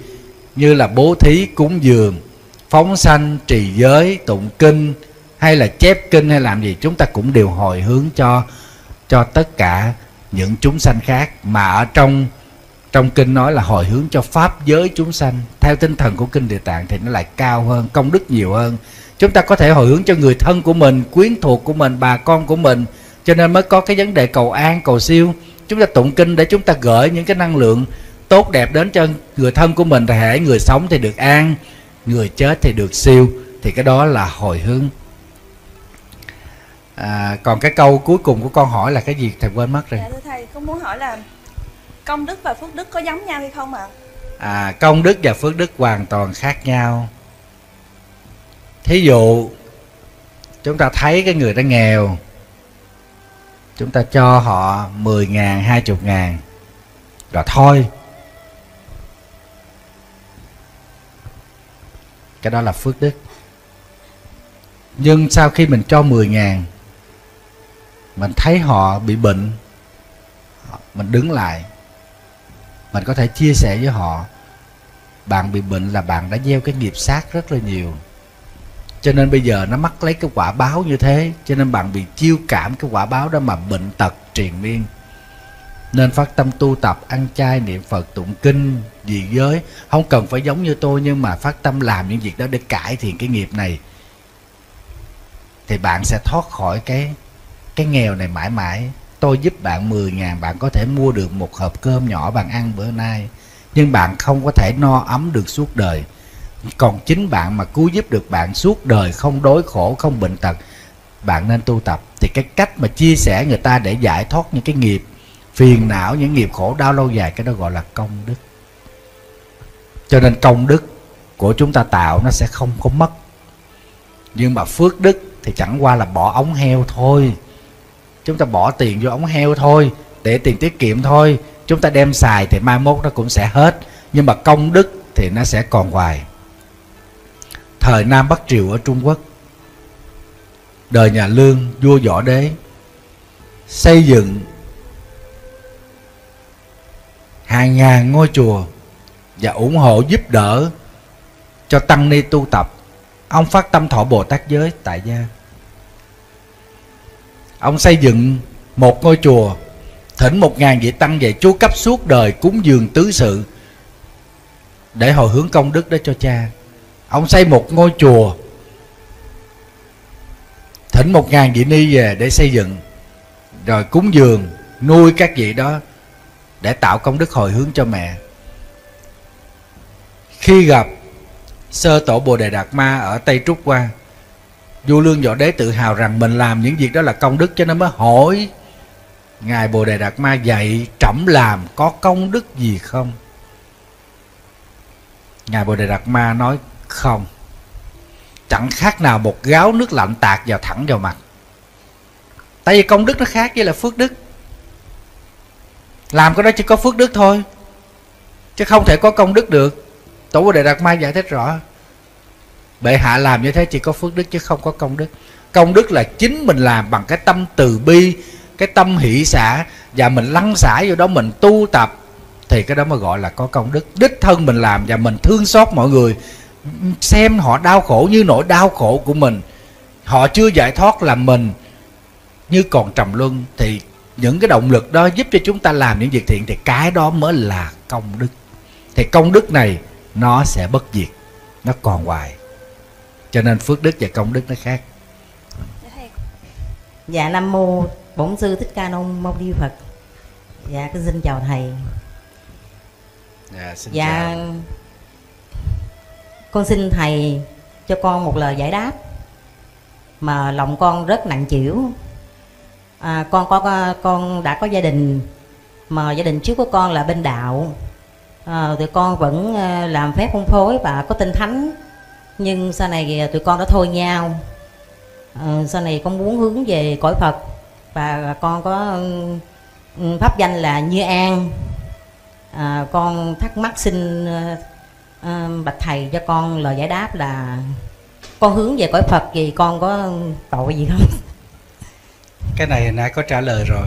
như là bố thí, cúng dường, phóng sanh, trì giới, tụng kinh, hay là chép kinh hay làm gì, chúng ta cũng đều hồi hướng cho cho tất cả những chúng sanh khác, mà ở trong trong kinh nói là hồi hướng cho pháp giới chúng sanh. Theo tinh thần của kinh Địa Tạng thì nó lại cao hơn, công đức nhiều hơn. Chúng ta có thể hồi hướng cho người thân của mình, quyến thuộc của mình, bà con của mình, cho nên mới có cái vấn đề cầu an, cầu siêu. Chúng ta tụng kinh để chúng ta gửi những cái năng lượng tốt đẹp đến cho người thân của mình, thì hễ người sống thì được an, người chết thì được siêu, thì cái đó là hồi hướng. À, còn cái câu cuối cùng của con hỏi là cái gì thầy quên mất rồi. Dạ, thưa thầy, con muốn hỏi là công đức và phước đức có giống nhau hay không ạ? À, công đức và phước đức hoàn toàn khác nhau. Thí dụ chúng ta thấy cái người đó nghèo, chúng ta cho họ mười ngàn, hai mươi ngàn rồi thôi, cái đó là phước đức. Nhưng sau khi mình cho mười ngàn, mình thấy họ bị bệnh, mình đứng lại, mình có thể chia sẻ với họ. Bạn bị bệnh là bạn đã gieo cái nghiệp sát rất là nhiều, cho nên bây giờ nó mắc lấy cái quả báo như thế, cho nên bạn bị chiêu cảm cái quả báo đó mà bệnh tật triền miên. Nên phát tâm tu tập, ăn chay, niệm Phật, tụng kinh, dị giới. Không cần phải giống như tôi, nhưng mà phát tâm làm những việc đó để cải thiện cái nghiệp này, thì bạn sẽ thoát khỏi cái cái nghèo này mãi mãi. Tôi giúp bạn mười ngàn, bạn có thể mua được một hộp cơm nhỏ bạn ăn bữa nay, nhưng bạn không có thể no ấm được suốt đời. Còn chính bạn mà cứu giúp được bạn suốt đời, không đói khổ, không bệnh tật, bạn nên tu tập. Thì cái cách mà chia sẻ người ta để giải thoát những cái nghiệp phiền não, những nghiệp khổ đau lâu dài, cái đó gọi là công đức. Cho nên công đức của chúng ta tạo nó sẽ không có mất. Nhưng mà phước đức thì chẳng qua là bỏ ống heo thôi. Chúng ta bỏ tiền vô ống heo thôi, để tiền tiết kiệm thôi, chúng ta đem xài thì mai mốt nó cũng sẽ hết. Nhưng mà công đức thì nó sẽ còn hoài. Thời Nam Bắc Triều ở Trung Quốc, đời nhà Lương, vua Võ Đế xây dựng hàng ngàn ngôi chùa và ủng hộ giúp đỡ cho tăng ni tu tập. Ông phát tâm thọ Bồ Tát giới tại gia. Ông xây dựng một ngôi chùa, thỉnh một ngàn vị tăng về chú cấp suốt đời, cúng dường tứ sự để hồi hướng công đức đó cho cha. Ông xây một ngôi chùa, thỉnh một ngàn vị ni về để xây dựng, rồi cúng dường nuôi các vị đó để tạo công đức hồi hướng cho mẹ. Khi gặp Sơ Tổ Bồ Đề Đạt Ma ở Tây Trúc Hoa, vua Lương Võ Đế tự hào rằng mình làm những việc đó là công đức, cho nên mới hỏi Ngài Bồ Đề Đạt Ma: dạy trẫm làm có công đức gì không? Ngài Bồ Đề Đạt Ma nói: không, chẳng khác nào một gáo nước lạnh tạt vào thẳng vào mặt. Tại vì công đức nó khác với là phước đức. Làm cái đó chỉ có phước đức thôi, chứ không thể có công đức được. Tổ Bồ Đề Đạt Ma giải thích rõ: bệ hạ làm như thế chỉ có phước đức chứ không có công đức. Công đức là chính mình làm bằng cái tâm từ bi, cái tâm hỷ xả, và mình lăn xả vô đó mình tu tập, thì cái đó mới gọi là có công đức. Đích thân mình làm và mình thương xót mọi người, xem họ đau khổ như nỗi đau khổ của mình. Họ chưa giải thoát là mình như còn trầm luân. Thì những cái động lực đó giúp cho chúng ta làm những việc thiện, thì cái đó mới là công đức. Thì công đức này nó sẽ bất diệt, nó còn hoài. Cho nên phước đức và công đức nó khác. Dạ, Nam Mô Bổn Sư Thích Ca Mâu Ni Phật. Dạ, cứ xin chào thầy. Dạ, xin dạ chào. Con xin thầy cho con một lời giải đáp mà lòng con rất nặng trĩu. À, con có con đã có gia đình, mà gia đình trước của con là bên đạo, à, tụi con vẫn làm phép hôn phối và có tinh thánh, nhưng sau này tụi con đã thôi nhau. À, sau này con muốn hướng về cõi Phật và con có pháp danh là Như An. À, con thắc mắc xin à, bạch thầy cho con lời giải đáp là con hướng về cõi Phật thì con có tội gì không? Cái này hồi nãy có trả lời rồi,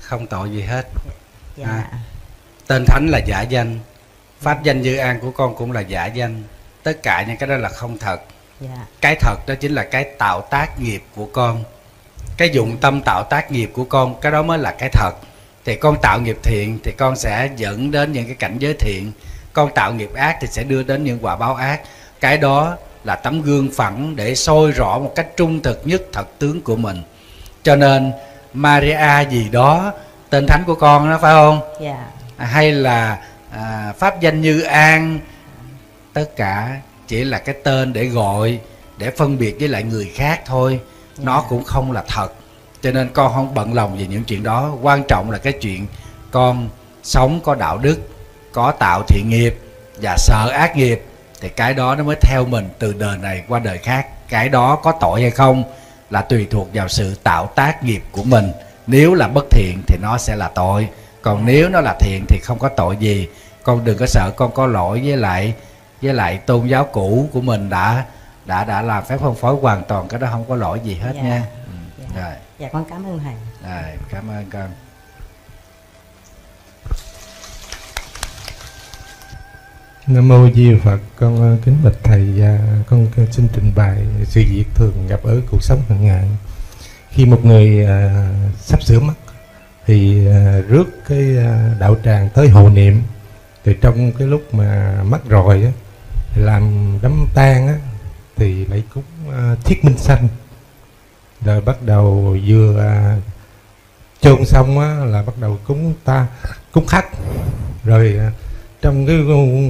không tội gì hết. Dạ. À, tên thánh là giả danh, pháp danh Như An của con cũng là giả danh, tất cả những cái đó là không thật. Dạ. Cái thật đó chính là cái tạo tác nghiệp của con. Cái dụng tâm tạo tác nghiệp của con, cái đó mới là cái thật. Thì con tạo nghiệp thiện thì con sẽ dẫn đến những cái cảnh giới thiện. Con tạo nghiệp ác thì sẽ đưa đến những quả báo ác. Cái đó là tấm gương phẳng để soi rõ một cách trung thực nhất thật tướng của mình. Cho nên Maria gì đó, tên thánh của con đó phải không? Yeah. Hay là à, pháp danh Như An, tất cả chỉ là cái tên để gọi, để phân biệt với lại người khác thôi. Yeah. Nó cũng không là thật. Cho nên con không bận lòng về những chuyện đó. Quan trọng là cái chuyện con sống có đạo đức, có tạo thiện nghiệp và sợ ác nghiệp, thì cái đó nó mới theo mình từ đời này qua đời khác. Cái đó có tội hay không là tùy thuộc vào sự tạo tác nghiệp của mình. Nếu là bất thiện thì nó sẽ là tội, còn nếu nó là thiện thì không có tội gì. Con đừng có sợ con có lỗi với lại với lại tôn giáo cũ của mình đã đã đã làm phép phân phối hoàn toàn, cái đó không có lỗi gì hết. Dạ, nha. Ừ, dạ. Rồi. Dạ, con cảm ơn thầy. Rồi, cảm ơn con. Nam Mô A Di Đà Phật. Con kính bạch thầy, và con xin trình bày sự việc thường gặp ở cuộc sống hàng ngày. Khi một người à, sắp sửa mất thì à, rước cái à, đạo tràng tới hộ niệm, thì trong cái lúc mà mất rồi á, làm đám tang á, thì lại cúng à, thiết minh xanh, rồi bắt đầu vừa à, chôn xong á, là bắt đầu cúng ta cúng khách. Rồi à, trong cái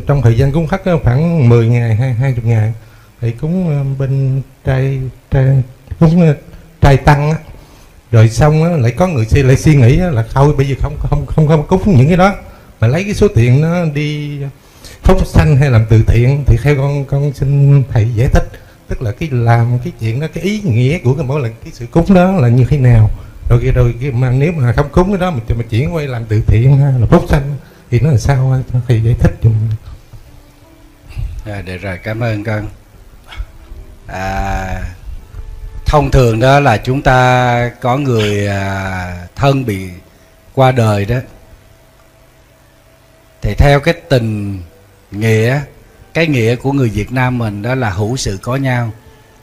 trong thời gian cúng khách á, khoảng mười ngày hay hai mươi ngày thì cúng à, bên trai trai cúng trai tăng á. Rồi xong á, lại có người lại suy nghĩ á, là thôi bây giờ không không không không cúng những cái đó mà lấy cái số tiền nó đi phóng sanh hay làm từ thiện. Thì theo con con xin thầy giải thích, tức là cái làm cái chuyện đó, cái ý nghĩa của cái mỗi lần cái sự cúng đó là như thế nào. Rồi rồi mà nếu mà không cúng cái đó mình mà chuyển quay làm từ thiện ha, là phóng sanh thì nó là sao, thầy giải thích cho mình. Rồi, được rồi, cảm ơn con. À, thông thường đó là chúng ta có người thân bị qua đời đó, thì theo cái tình nghĩa, cái nghĩa của người Việt Nam mình đó là hữu sự có nhau.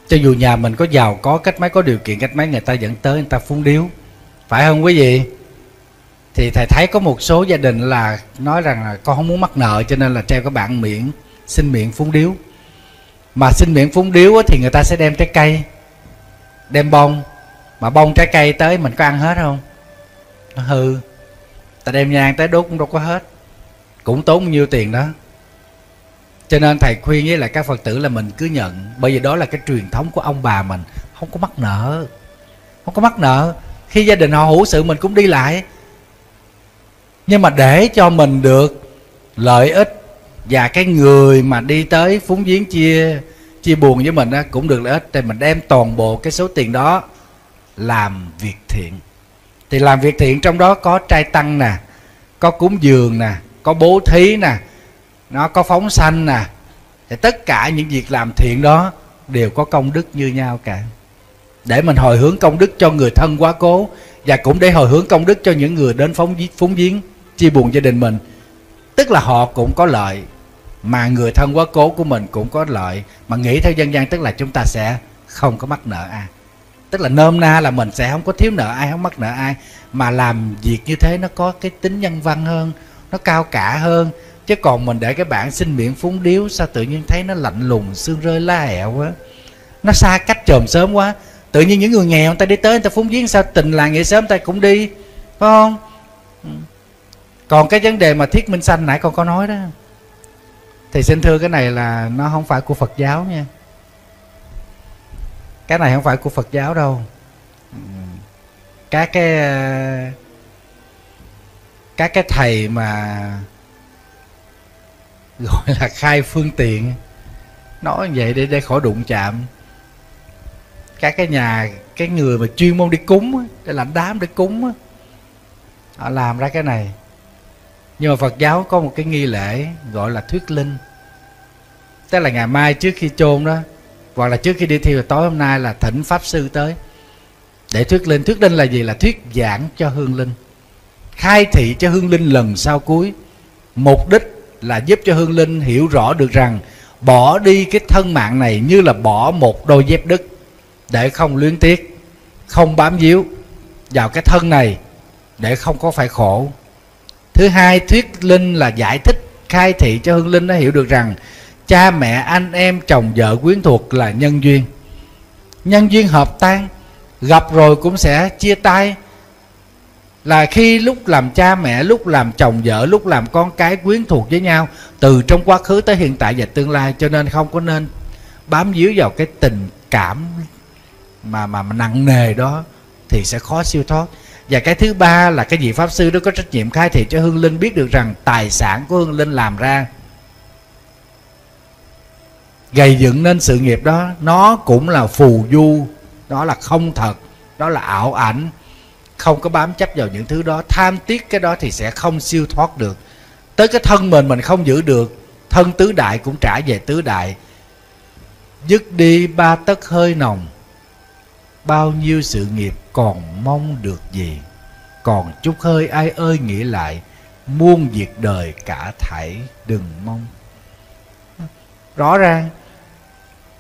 Cho dù nhà mình có giàu có cách mấy, có điều kiện cách mấy, người ta dẫn tới người ta phúng điếu, phải không quý vị? Thì thầy thấy có một số gia đình là nói rằng là con không muốn mắc nợ, cho nên là treo các bạn miễn xin miệng phúng điếu. Mà xin miệng phúng điếu thì người ta sẽ đem trái cây, đem bông. Mà bông trái cây tới mình có ăn hết không? Nó hư. Ta đem nhang tới đốt cũng đâu có hết, cũng tốn nhiêu tiền đó. Cho nên thầy khuyên với lại các Phật tử là mình cứ nhận, bởi vì đó là cái truyền thống của ông bà mình. Không có mắc nợ, không có mắc nợ. Khi gia đình họ hữu sự mình cũng đi lại, nhưng mà để cho mình được lợi ích, và cái người mà đi tới phúng viếng chia chia buồn với mình á, cũng được lợi ích, thì mình đem toàn bộ cái số tiền đó làm việc thiện. Thì làm việc thiện trong đó có trai tăng nè, có cúng dường nè, có bố thí nè, nó có phóng sanh nè. Thì tất cả những việc làm thiện đó đều có công đức như nhau cả, để mình hồi hướng công đức cho người thân quá cố, và cũng để hồi hướng công đức cho những người đến phóng phúng viếng chia buồn gia đình mình. Tức là họ cũng có lợi, mà người thân quá cố của mình cũng có lợi. Mà nghĩ theo dân gian tức là chúng ta sẽ không có mắc nợ ai, tức là nôm na là mình sẽ không có thiếu nợ ai, không mắc nợ ai. Mà làm việc như thế nó có cái tính nhân văn hơn, nó cao cả hơn. Chứ còn mình để cái bạn xin miệng phúng điếu, sao tự nhiên thấy nó lạnh lùng, xương rơi lá hẹo quá, nó xa cách chòm sớm quá. Tự nhiên những người nghèo người ta đi tới người ta phúng viếng, sao tình làng nghĩa sớm ta cũng đi, phải không? Còn cái vấn đề mà thiết minh sanh nãy con có nói đó, thì xin thưa cái này là nó không phải của Phật giáo nha. Cái này không phải của Phật giáo đâu. Các cái Các cái thầy mà gọi là khai phương tiện, nói vậy để, để khỏi đụng chạm. Các cái nhà, cái người mà chuyên môn đi cúng, để làm đám để cúng, họ làm ra cái này. Nhưng mà Phật giáo có một cái nghi lễ gọi là thuyết linh, tức là ngày mai trước khi chôn đó, hoặc là trước khi đi thiêu, tối hôm nay là thỉnh pháp sư tới để thuyết linh. Thuyết linh là gì? Là thuyết giảng cho hương linh, khai thị cho hương linh lần sau cuối. Mục đích là giúp cho hương linh hiểu rõ được rằng bỏ đi cái thân mạng này như là bỏ một đôi dép đứt, để không luyến tiếc, không bám víu vào cái thân này để không có phải khổ. Thứ hai, thuyết linh là giải thích, khai thị cho hương linh nó hiểu được rằng cha mẹ, anh em, chồng vợ, quyến thuộc là nhân duyên. Nhân duyên hợp tan, gặp rồi cũng sẽ chia tay. Là khi lúc làm cha mẹ, lúc làm chồng vợ, lúc làm con cái quyến thuộc với nhau, từ trong quá khứ tới hiện tại và tương lai. Cho nên không có nên bám víu vào cái tình cảm mà, mà, mà nặng nề đó, thì sẽ khó siêu thoát. Và cái thứ ba là cái vị Pháp Sư đó có trách nhiệm khai thị cho hương linh biết được rằng tài sản của hương linh làm ra, gầy dựng nên sự nghiệp đó, nó cũng là phù du, đó là không thật, đó là ảo ảnh. Không có bám chấp vào những thứ đó, tham tiếc cái đó thì sẽ không siêu thoát được. Tới cái thân mình mình không giữ được, thân tứ đại cũng trả về tứ đại. Dứt đi ba tấc hơi nồng, bao nhiêu sự nghiệp còn mong được gì. Còn chút hơi ai ơi nghĩ lại, muôn việc đời cả thảy đừng mong. Rõ ràng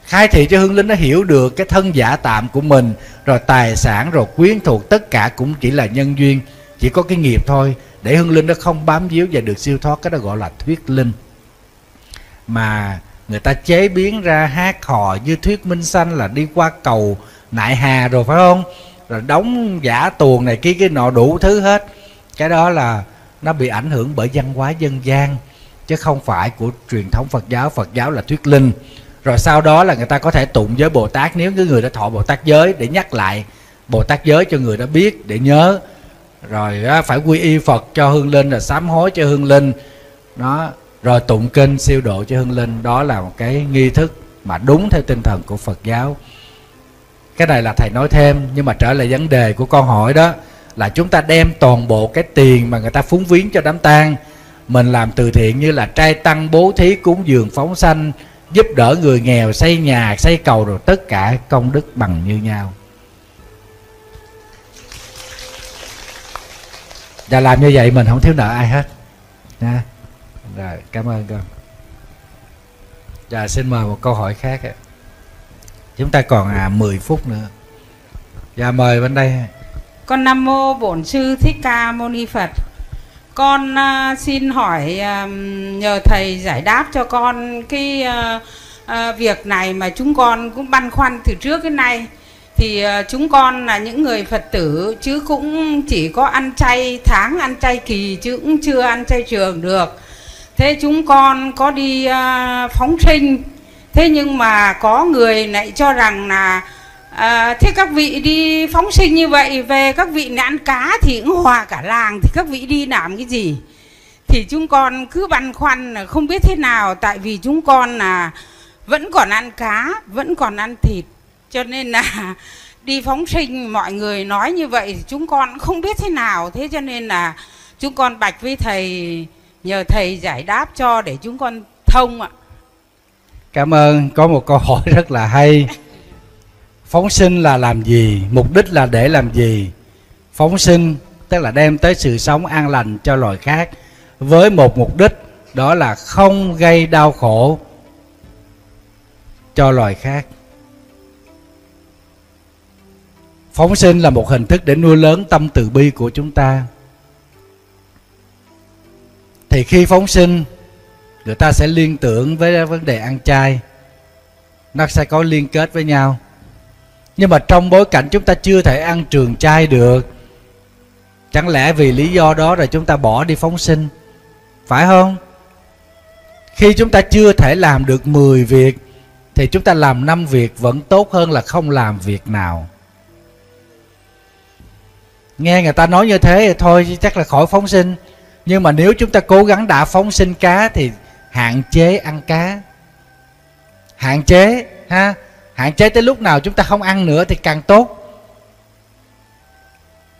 khai thị cho hương linh nó hiểu được cái thân giả tạm của mình, rồi tài sản, rồi quyến thuộc, tất cả cũng chỉ là nhân duyên, chỉ có cái nghiệp thôi, để hương linh nó không bám víu và được siêu thoát. Cái đó gọi là thuyết linh, mà người ta chế biến ra hát hò như thuyết minh sanh là đi qua cầu Nại Hà rồi, phải không, rồi đóng giả tuồng này kia cái nọ đủ thứ hết. Cái đó là nó bị ảnh hưởng bởi văn hóa dân gian, chứ không phải của truyền thống Phật giáo. Phật giáo là thuyết linh. Rồi sau đó là người ta có thể tụng giới Bồ Tát, nếu cái người đã thọ Bồ Tát giới, để nhắc lại Bồ Tát giới cho người đã biết, để nhớ. Rồi phải quy y Phật cho hương linh, rồi sám hối cho hương linh đó, rồi tụng kinh siêu độ cho hương linh. Đó là một cái nghi thức mà đúng theo tinh thần của Phật giáo. Cái này là thầy nói thêm. Nhưng mà trở lại vấn đề của con hỏi đó, là chúng ta đem toàn bộ cái tiền mà người ta phúng viếng cho đám tang, mình làm từ thiện như là trai tăng, bố thí, cúng dường, phóng sanh, giúp đỡ người nghèo, xây nhà, xây cầu, rồi tất cả công đức bằng như nhau. Và làm như vậy mình không thiếu nợ ai hết nha. Rồi, cảm ơn con. Và xin mời một câu hỏi khác. Chúng ta còn à, mười phút nữa. Và mời bên đây. Con Nam Mô Bổn Sư Thích Ca Mâu Ni Phật. Con uh, xin hỏi uh, nhờ thầy giải đáp cho con cái uh, uh, việc này mà chúng con cũng băn khoăn từ trước đến nay. Thì uh, chúng con là những người Phật tử, chứ cũng chỉ có ăn chay tháng, ăn chay kỳ, chứ cũng chưa ăn chay trường được. Thế chúng con có đi uh, phóng sinh. Thế nhưng mà có người lại cho rằng là à, thế các vị đi phóng sinh như vậy, về các vị ăn cá thì cũng hòa cả làng, thì các vị đi làm cái gì? Thì chúng con cứ băn khoăn là không biết thế nào. Tại vì chúng con là vẫn còn ăn cá, vẫn còn ăn thịt, cho nên là đi phóng sinh mọi người nói như vậy chúng con không biết thế nào. Thế cho nên là chúng con bạch với thầy, nhờ thầy giải đáp cho để chúng con thông ạ. Cảm ơn, có một câu hỏi rất là hay. Phóng sinh là làm gì? Mục đích là để làm gì? Phóng sinh tức là đem tới sự sống an lành cho loài khác, với một mục đích, đó là không gây đau khổ cho loài khác. Phóng sinh là một hình thức để nuôi lớn tâm từ bi của chúng ta. Thì khi phóng sinh, người ta sẽ liên tưởng với vấn đề ăn chay, nó sẽ có liên kết với nhau. Nhưng mà trong bối cảnh chúng ta chưa thể ăn trường chay được, chẳng lẽ vì lý do đó rồi chúng ta bỏ đi phóng sinh, phải không? Khi chúng ta chưa thể làm được mười việc thì chúng ta làm năm việc vẫn tốt hơn là không làm việc nào. Nghe người ta nói như thế thì thôi chắc là khỏi phóng sinh. Nhưng mà nếu chúng ta cố gắng đã phóng sinh cá thì hạn chế ăn cá, hạn chế ha, hạn chế tới lúc nào chúng ta không ăn nữa thì càng tốt,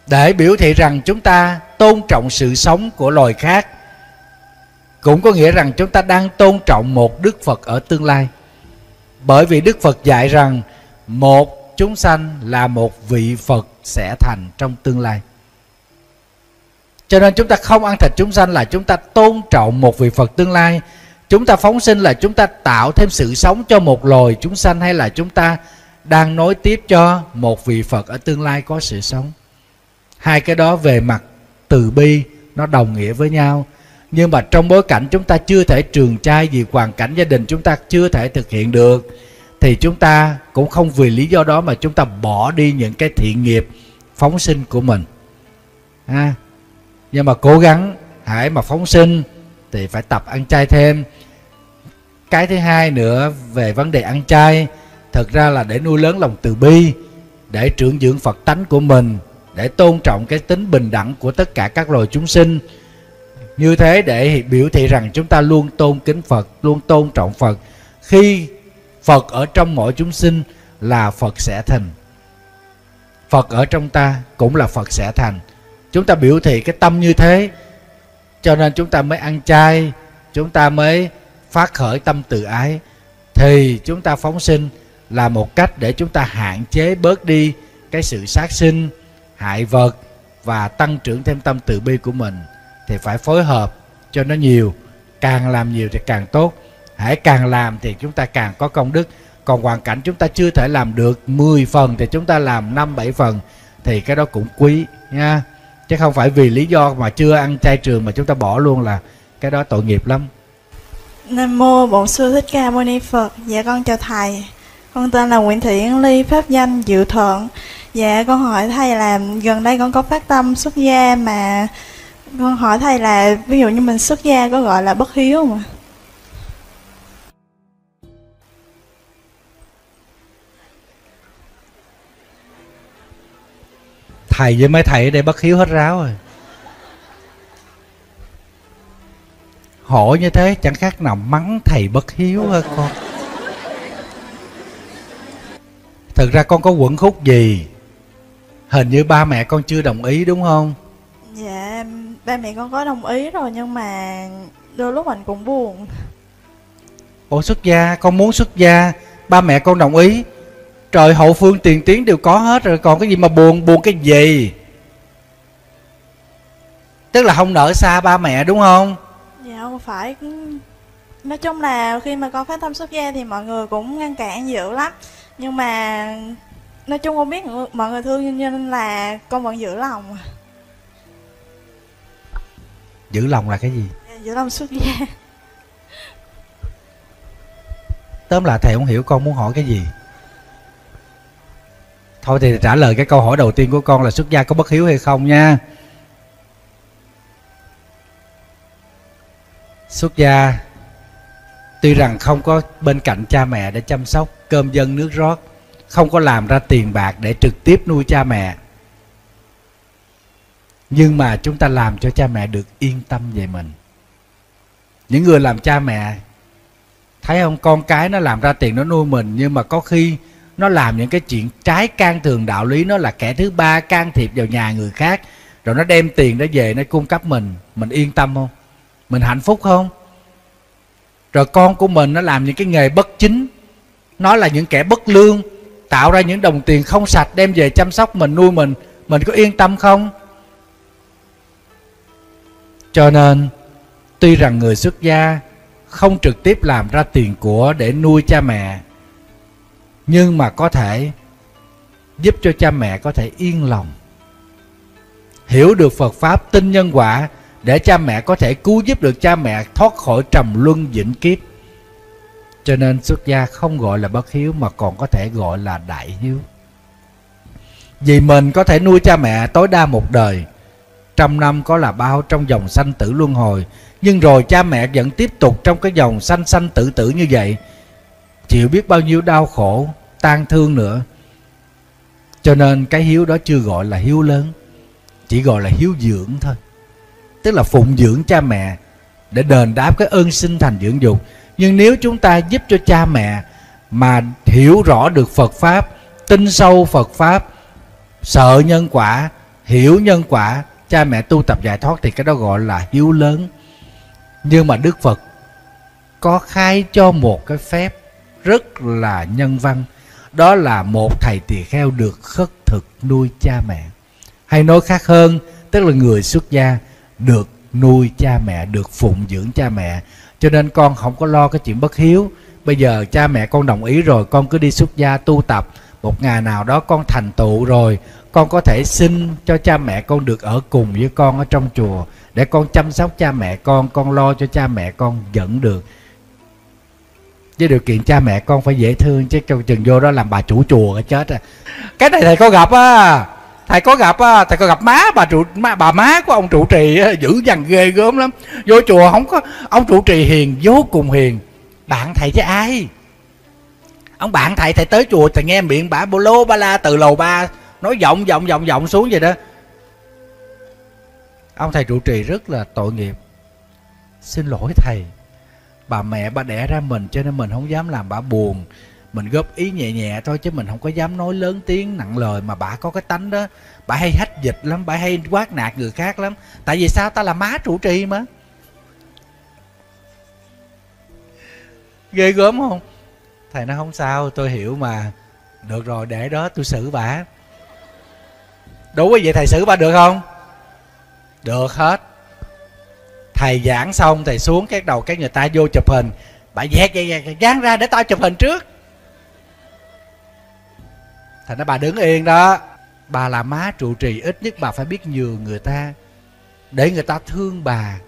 để biểu thị rằng chúng ta tôn trọng sự sống của loài khác. Cũng có nghĩa rằng chúng ta đang tôn trọng một Đức Phật ở tương lai. Bởi vì Đức Phật dạy rằng một chúng sanh là một vị Phật sẽ thành trong tương lai. Cho nên chúng ta không ăn thịt chúng sanh là chúng ta tôn trọng một vị Phật tương lai. Chúng ta phóng sinh là chúng ta tạo thêm sự sống cho một loài chúng sanh, hay là chúng ta đang nối tiếp cho một vị Phật ở tương lai có sự sống? Hai cái đó về mặt từ bi nó đồng nghĩa với nhau. Nhưng mà trong bối cảnh chúng ta chưa thể trường trai, vì hoàn cảnh gia đình chúng ta chưa thể thực hiện được, thì chúng ta cũng không vì lý do đó mà chúng ta bỏ đi những cái thiện nghiệp phóng sinh của mình ha. Nhưng mà cố gắng hãy mà phóng sinh thì phải tập ăn chay thêm. Cái thứ hai nữa về vấn đề ăn chay, thực ra là để nuôi lớn lòng từ bi, để trưởng dưỡng Phật tánh của mình, để tôn trọng cái tính bình đẳng của tất cả các loài chúng sinh. Như thế để biểu thị rằng chúng ta luôn tôn kính Phật, luôn tôn trọng Phật. Khi Phật ở trong mỗi chúng sinh là Phật sẽ thành, Phật ở trong ta cũng là Phật sẽ thành. Chúng ta biểu thị cái tâm như thế, cho nên chúng ta mới ăn chay, chúng ta mới phát khởi tâm từ ái. Thì chúng ta phóng sinh là một cách để chúng ta hạn chế bớt đi cái sự sát sinh, hại vật, và tăng trưởng thêm tâm từ bi của mình. Thì phải phối hợp cho nó nhiều, càng làm nhiều thì càng tốt. Hãy càng làm thì chúng ta càng có công đức. Còn hoàn cảnh chúng ta chưa thể làm được mười phần thì chúng ta làm năm bảy phần, thì cái đó cũng quý nha. Chứ không phải vì lý do mà chưa ăn chay trường mà chúng ta bỏ luôn, là cái đó tội nghiệp lắm. Nam Mô Bổn Sư Thích Ca Mâu Ni Phật. Dạ con chào Thầy. Con tên là Nguyễn Thiện Ly, pháp danh Dư Thượng. Dạ con hỏi Thầy là gần đây con có phát tâm xuất gia, mà con hỏi Thầy là ví dụ như mình xuất gia có gọi là bất hiếu không ạ? Thầy với mấy thầy ở đây bất hiếu hết ráo rồi. Hỏi như thế chẳng khác nào mắng thầy bất hiếu hả con? Thực ra con có uẩn khúc gì? Hình như ba mẹ con chưa đồng ý đúng không? Dạ, ba mẹ con có đồng ý rồi, nhưng mà đôi lúc mình cũng buồn. Ủa xuất gia, con muốn xuất gia, ba mẹ con đồng ý. Trời, hậu phương tiền tiến đều có hết rồi, còn cái gì mà buồn, buồn cái gì? Tức là không nỡ xa ba mẹ đúng không? Dạ không phải. Nói chung là khi mà con phát tâm xuất gia thì mọi người cũng ngăn cản dữ lắm. Nhưng mà nói chung con biết mọi người thương nên là con vẫn giữ lòng. Giữ lòng là cái gì? Giữ lòng xuất gia. Tóm là thầy không hiểu con muốn hỏi cái gì. Thôi thì trả lời cái câu hỏi đầu tiên của con là xuất gia có bất hiếu hay không nha. Xuất gia tuy rằng không có bên cạnh cha mẹ để chăm sóc, cơm dâng nước rót, không có làm ra tiền bạc để trực tiếp nuôi cha mẹ, nhưng mà chúng ta làm cho cha mẹ được yên tâm về mình. Những người làm cha mẹ, thấy không, con cái nó làm ra tiền nó nuôi mình, nhưng mà có khi nó làm những cái chuyện trái can thường đạo lý, nó là kẻ thứ ba can thiệp vào nhà người khác, rồi nó đem tiền đó về nó cung cấp mình. Mình yên tâm không? Mình hạnh phúc không? Rồi con của mình nó làm những cái nghề bất chính, nó là những kẻ bất lương, tạo ra những đồng tiền không sạch đem về chăm sóc mình, nuôi mình, mình có yên tâm không? Cho nên tuy rằng người xuất gia không trực tiếp làm ra tiền của để nuôi cha mẹ, nhưng mà có thể giúp cho cha mẹ có thể yên lòng, hiểu được Phật Pháp, tin nhân quả, để cha mẹ có thể cứu giúp được cha mẹ thoát khỏi trầm luân vĩnh kiếp. Cho nên xuất gia không gọi là bất hiếu mà còn có thể gọi là đại hiếu. Vì mình có thể nuôi cha mẹ tối đa một đời, trăm năm có là bao trong vòng sanh tử luân hồi, nhưng rồi cha mẹ vẫn tiếp tục trong cái vòng sanh sanh tử tử như vậy, chịu biết bao nhiêu đau khổ, tang thương nữa. Cho nên cái hiếu đó chưa gọi là hiếu lớn, chỉ gọi là hiếu dưỡng thôi. Tức là phụng dưỡng cha mẹ để đền đáp cái ơn sinh thành dưỡng dục. Nhưng nếu chúng ta giúp cho cha mẹ mà hiểu rõ được Phật Pháp, tin sâu Phật Pháp, sợ nhân quả, hiểu nhân quả, cha mẹ tu tập giải thoát, thì cái đó gọi là hiếu lớn. Nhưng mà Đức Phật có khai cho một cái phép rất là nhân văn, đó là một thầy tỳ kheo được khất thực nuôi cha mẹ. Hay nói khác hơn, tức là người xuất gia được nuôi cha mẹ, được phụng dưỡng cha mẹ, Cho nên con không có lo cái chuyện bất hiếu. Bây giờ cha mẹ con đồng ý rồi, con cứ đi xuất gia tu tập. Một ngày nào đó con thành tựu rồi, con có thể xin cho cha mẹ con được ở cùng với con ở trong chùa, để con chăm sóc cha mẹ con, con lo cho cha mẹ con vẫn được. Với điều kiện cha mẹ con phải dễ thương, chứ trong chừng vô đó làm bà chủ chùa cái chết à. Cái này thầy có gặp á, thầy có gặp á, thầy có gặp má bà trụ, má, bà má của ông trụ trì á, dữ dằn ghê gớm lắm. Vô chùa không có, ông trụ trì hiền, vô cùng hiền. Bạn thầy với ai? Ông bạn thầy, thầy tới chùa thầy nghe miệng bả bô lô ba la từ lầu ba nói vọng vọng vọng vọng xuống vậy đó. Ông thầy trụ trì rất là tội nghiệp. Xin lỗi thầy, bà mẹ bà đẻ ra mình cho nên mình không dám làm bà buồn. Mình góp ý nhẹ nhẹ thôi chứ mình không có dám nói lớn tiếng nặng lời. Mà bà có cái tánh đó, bà hay hách dịch lắm, bà hay quát nạt người khác lắm. Tại vì sao? Ta là má trụ trì mà. Ghê gớm không? Thầy nói không sao, tôi hiểu mà. Được rồi, để đó tôi xử bà. Đúng vậy, thầy xử bà được không? Được hết. Thầy giảng xong thầy xuống, cái đầu cái người ta vô chụp hình, bà dẹt dẹt dán ra để tao chụp hình trước. Thầy nói bà đứng yên đó, bà là má trụ trì ít nhất bà phải biết nhường người ta để người ta thương bà.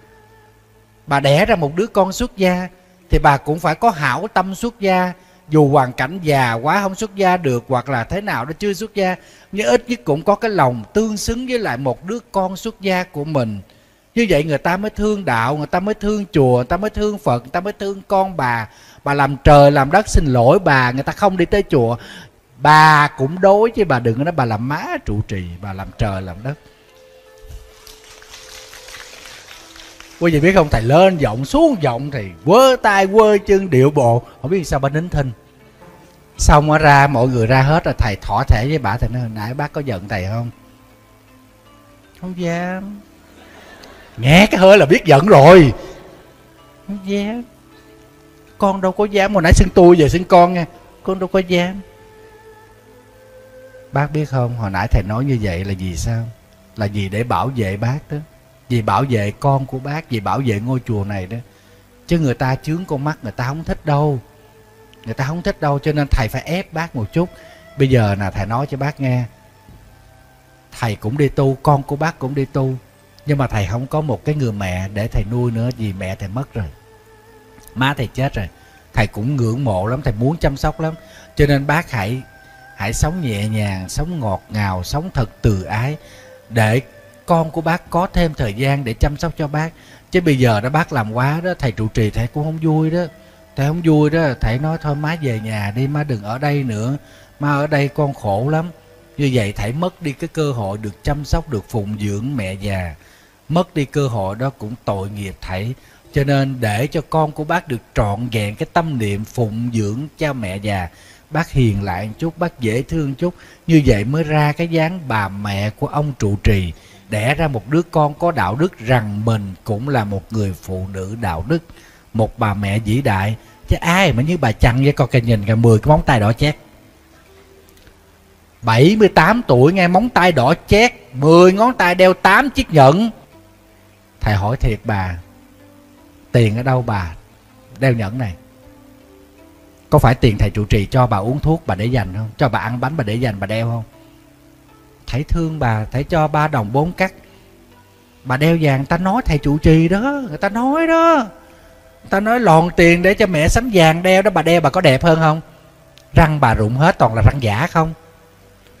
Bà đẻ ra một đứa con xuất gia thì bà cũng phải có hảo tâm xuất gia, dù hoàn cảnh già quá không xuất gia được hoặc là thế nào đó chưa xuất gia, nhưng ít nhất cũng có cái lòng tương xứng với lại một đứa con xuất gia của mình. Như vậy người ta mới thương đạo, người ta mới thương chùa, người ta mới thương Phật, người ta mới thương con bà. Bà làm trời làm đất, xin lỗi bà, người ta không đi tới chùa, bà cũng đối chứ bà đừng có nói bà làm má trụ trì, bà làm trời làm đất. Quý vị biết không, thầy lên giọng xuống giọng, thì quơ tay quơ chân điệu bộ, không biết sao bà nín thinh. Xong nó ra, mọi người ra hết rồi, thầy thỏa thể với bà, thầy nói hồi nãy bác có giận thầy không? Không dám. Nghe cái hơi là biết giận rồi. Không dám. Con đâu có dám, hồi nãy xưng tôi giờ xưng con nha. Con đâu có dám. Bác biết không, hồi nãy thầy nói như vậy là vì sao? Là vì để bảo vệ bác đó, vì bảo vệ con của bác, vì bảo vệ ngôi chùa này đó. Chứ người ta chướng con mắt, người ta không thích đâu. Người ta không thích đâu, cho nên thầy phải ép bác một chút. Bây giờ là thầy nói cho bác nghe, thầy cũng đi tu, con của bác cũng đi tu, nhưng mà thầy không có một cái người mẹ để thầy nuôi nữa, vì mẹ thầy mất rồi, má thầy chết rồi. Thầy cũng ngưỡng mộ lắm, thầy muốn chăm sóc lắm. Cho nên bác hãy hãy sống nhẹ nhàng, sống ngọt ngào, sống thật từ ái, để con của bác có thêm thời gian để chăm sóc cho bác. Chứ bây giờ đó bác làm quá đó, thầy trụ trì thầy cũng không vui đó. Thầy không vui đó, thầy nói thôi má về nhà đi, má đừng ở đây nữa, má ở đây con khổ lắm. Như vậy thầy mất đi cái cơ hội được chăm sóc, được phụng dưỡng mẹ già, mất đi cơ hội đó cũng tội nghiệp thầy. Cho nên để cho con của bác được trọn vẹn cái tâm niệm phụng dưỡng cha mẹ già, bác hiền lại một chút, bác dễ thương một chút. Như vậy mới ra cái dáng bà mẹ của ông trụ trì, đẻ ra một đứa con có đạo đức, rằng mình cũng là một người phụ nữ đạo đức, một bà mẹ vĩ đại. Chứ ai mà như bà chằn với con, cái nhìn cả mười cái móng tay đỏ chét. Bảy mươi tám tuổi nghe móng tay đỏ chét, mười ngón tay đeo tám chiếc nhẫn. Thầy hỏi thiệt bà, tiền ở đâu bà đeo nhẫn này? Có phải tiền thầy trụ trì cho bà uống thuốc bà để dành không? Cho bà ăn bánh bà để dành bà đeo không? Thầy thương bà, thầy cho ba đồng bốn cắt. Bà đeo vàng, người ta nói thầy trụ trì đó, người ta nói đó, người ta nói lòn tiền để cho mẹ sắm vàng đeo đó. Bà đeo bà có đẹp hơn không? Răng bà rụng hết toàn là răng giả không?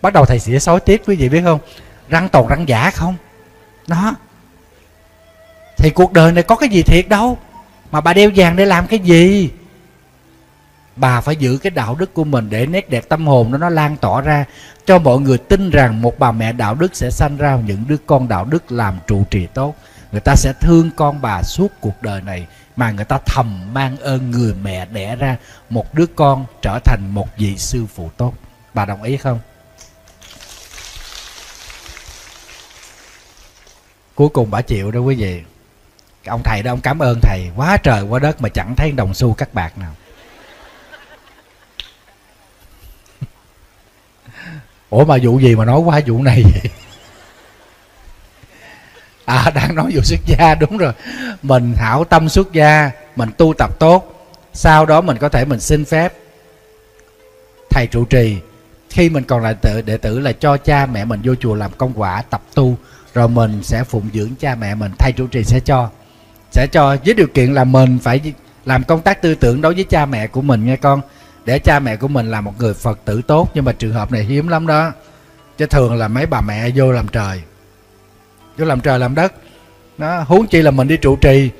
Bắt đầu thầy xỉa xói tiếp, quý vị biết không? Răng toàn răng giả không? Đó. Thì cuộc đời này có cái gì thiệt đâu, mà bà đeo vàng để làm cái gì? Bà phải giữ cái đạo đức của mình để nét đẹp tâm hồn đó nó lan tỏa ra, cho mọi người tin rằng một bà mẹ đạo đức sẽ sanh ra những đứa con đạo đức làm trụ trì tốt. Người ta sẽ thương con bà suốt cuộc đời này, mà người ta thầm mang ơn người mẹ đẻ ra một đứa con trở thành một vị sư phụ tốt. Bà đồng ý không? Cuối cùng bà chịu đó quý vị. Ông thầy đó, ông cảm ơn thầy quá trời quá đất mà chẳng thấy đồng xu cắt bạc nào. Ủa mà vụ gì mà nói quá vụ này vậy? À, đang nói vụ xuất gia, đúng rồi. Mình hảo tâm xuất gia, mình tu tập tốt, sau đó mình có thể mình xin phép thầy trụ trì khi mình còn là tự đệ tử là cho cha mẹ mình vô chùa làm công quả tập tu, rồi mình sẽ phụng dưỡng cha mẹ mình. Thầy trụ trì sẽ cho sẽ cho với điều kiện là mình phải làm công tác tư tưởng đối với cha mẹ của mình nghe con, để cha mẹ của mình là một người Phật tử tốt. Nhưng mà trường hợp này hiếm lắm đó, chứ thường là mấy bà mẹ vô làm trời vô làm trời làm đất nó, huống chi là mình đi trụ trì,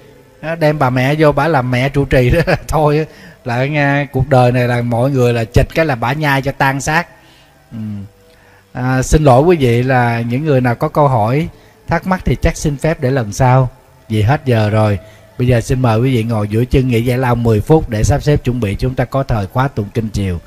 đem bà mẹ vô bả làm mẹ trụ trì đó thôi là nghe, cuộc đời này là mọi người là chịch cái là bả nhai cho tan xác. ừ. à, Xin lỗi quý vị là những người nào có câu hỏi thắc mắc thì chắc xin phép để lần sau, vì hết giờ rồi. Bây giờ xin mời quý vị ngồi giữa chân nghỉ giải lao mười phút để sắp xếp chuẩn bị chúng ta có thời khóa tụng kinh chiều.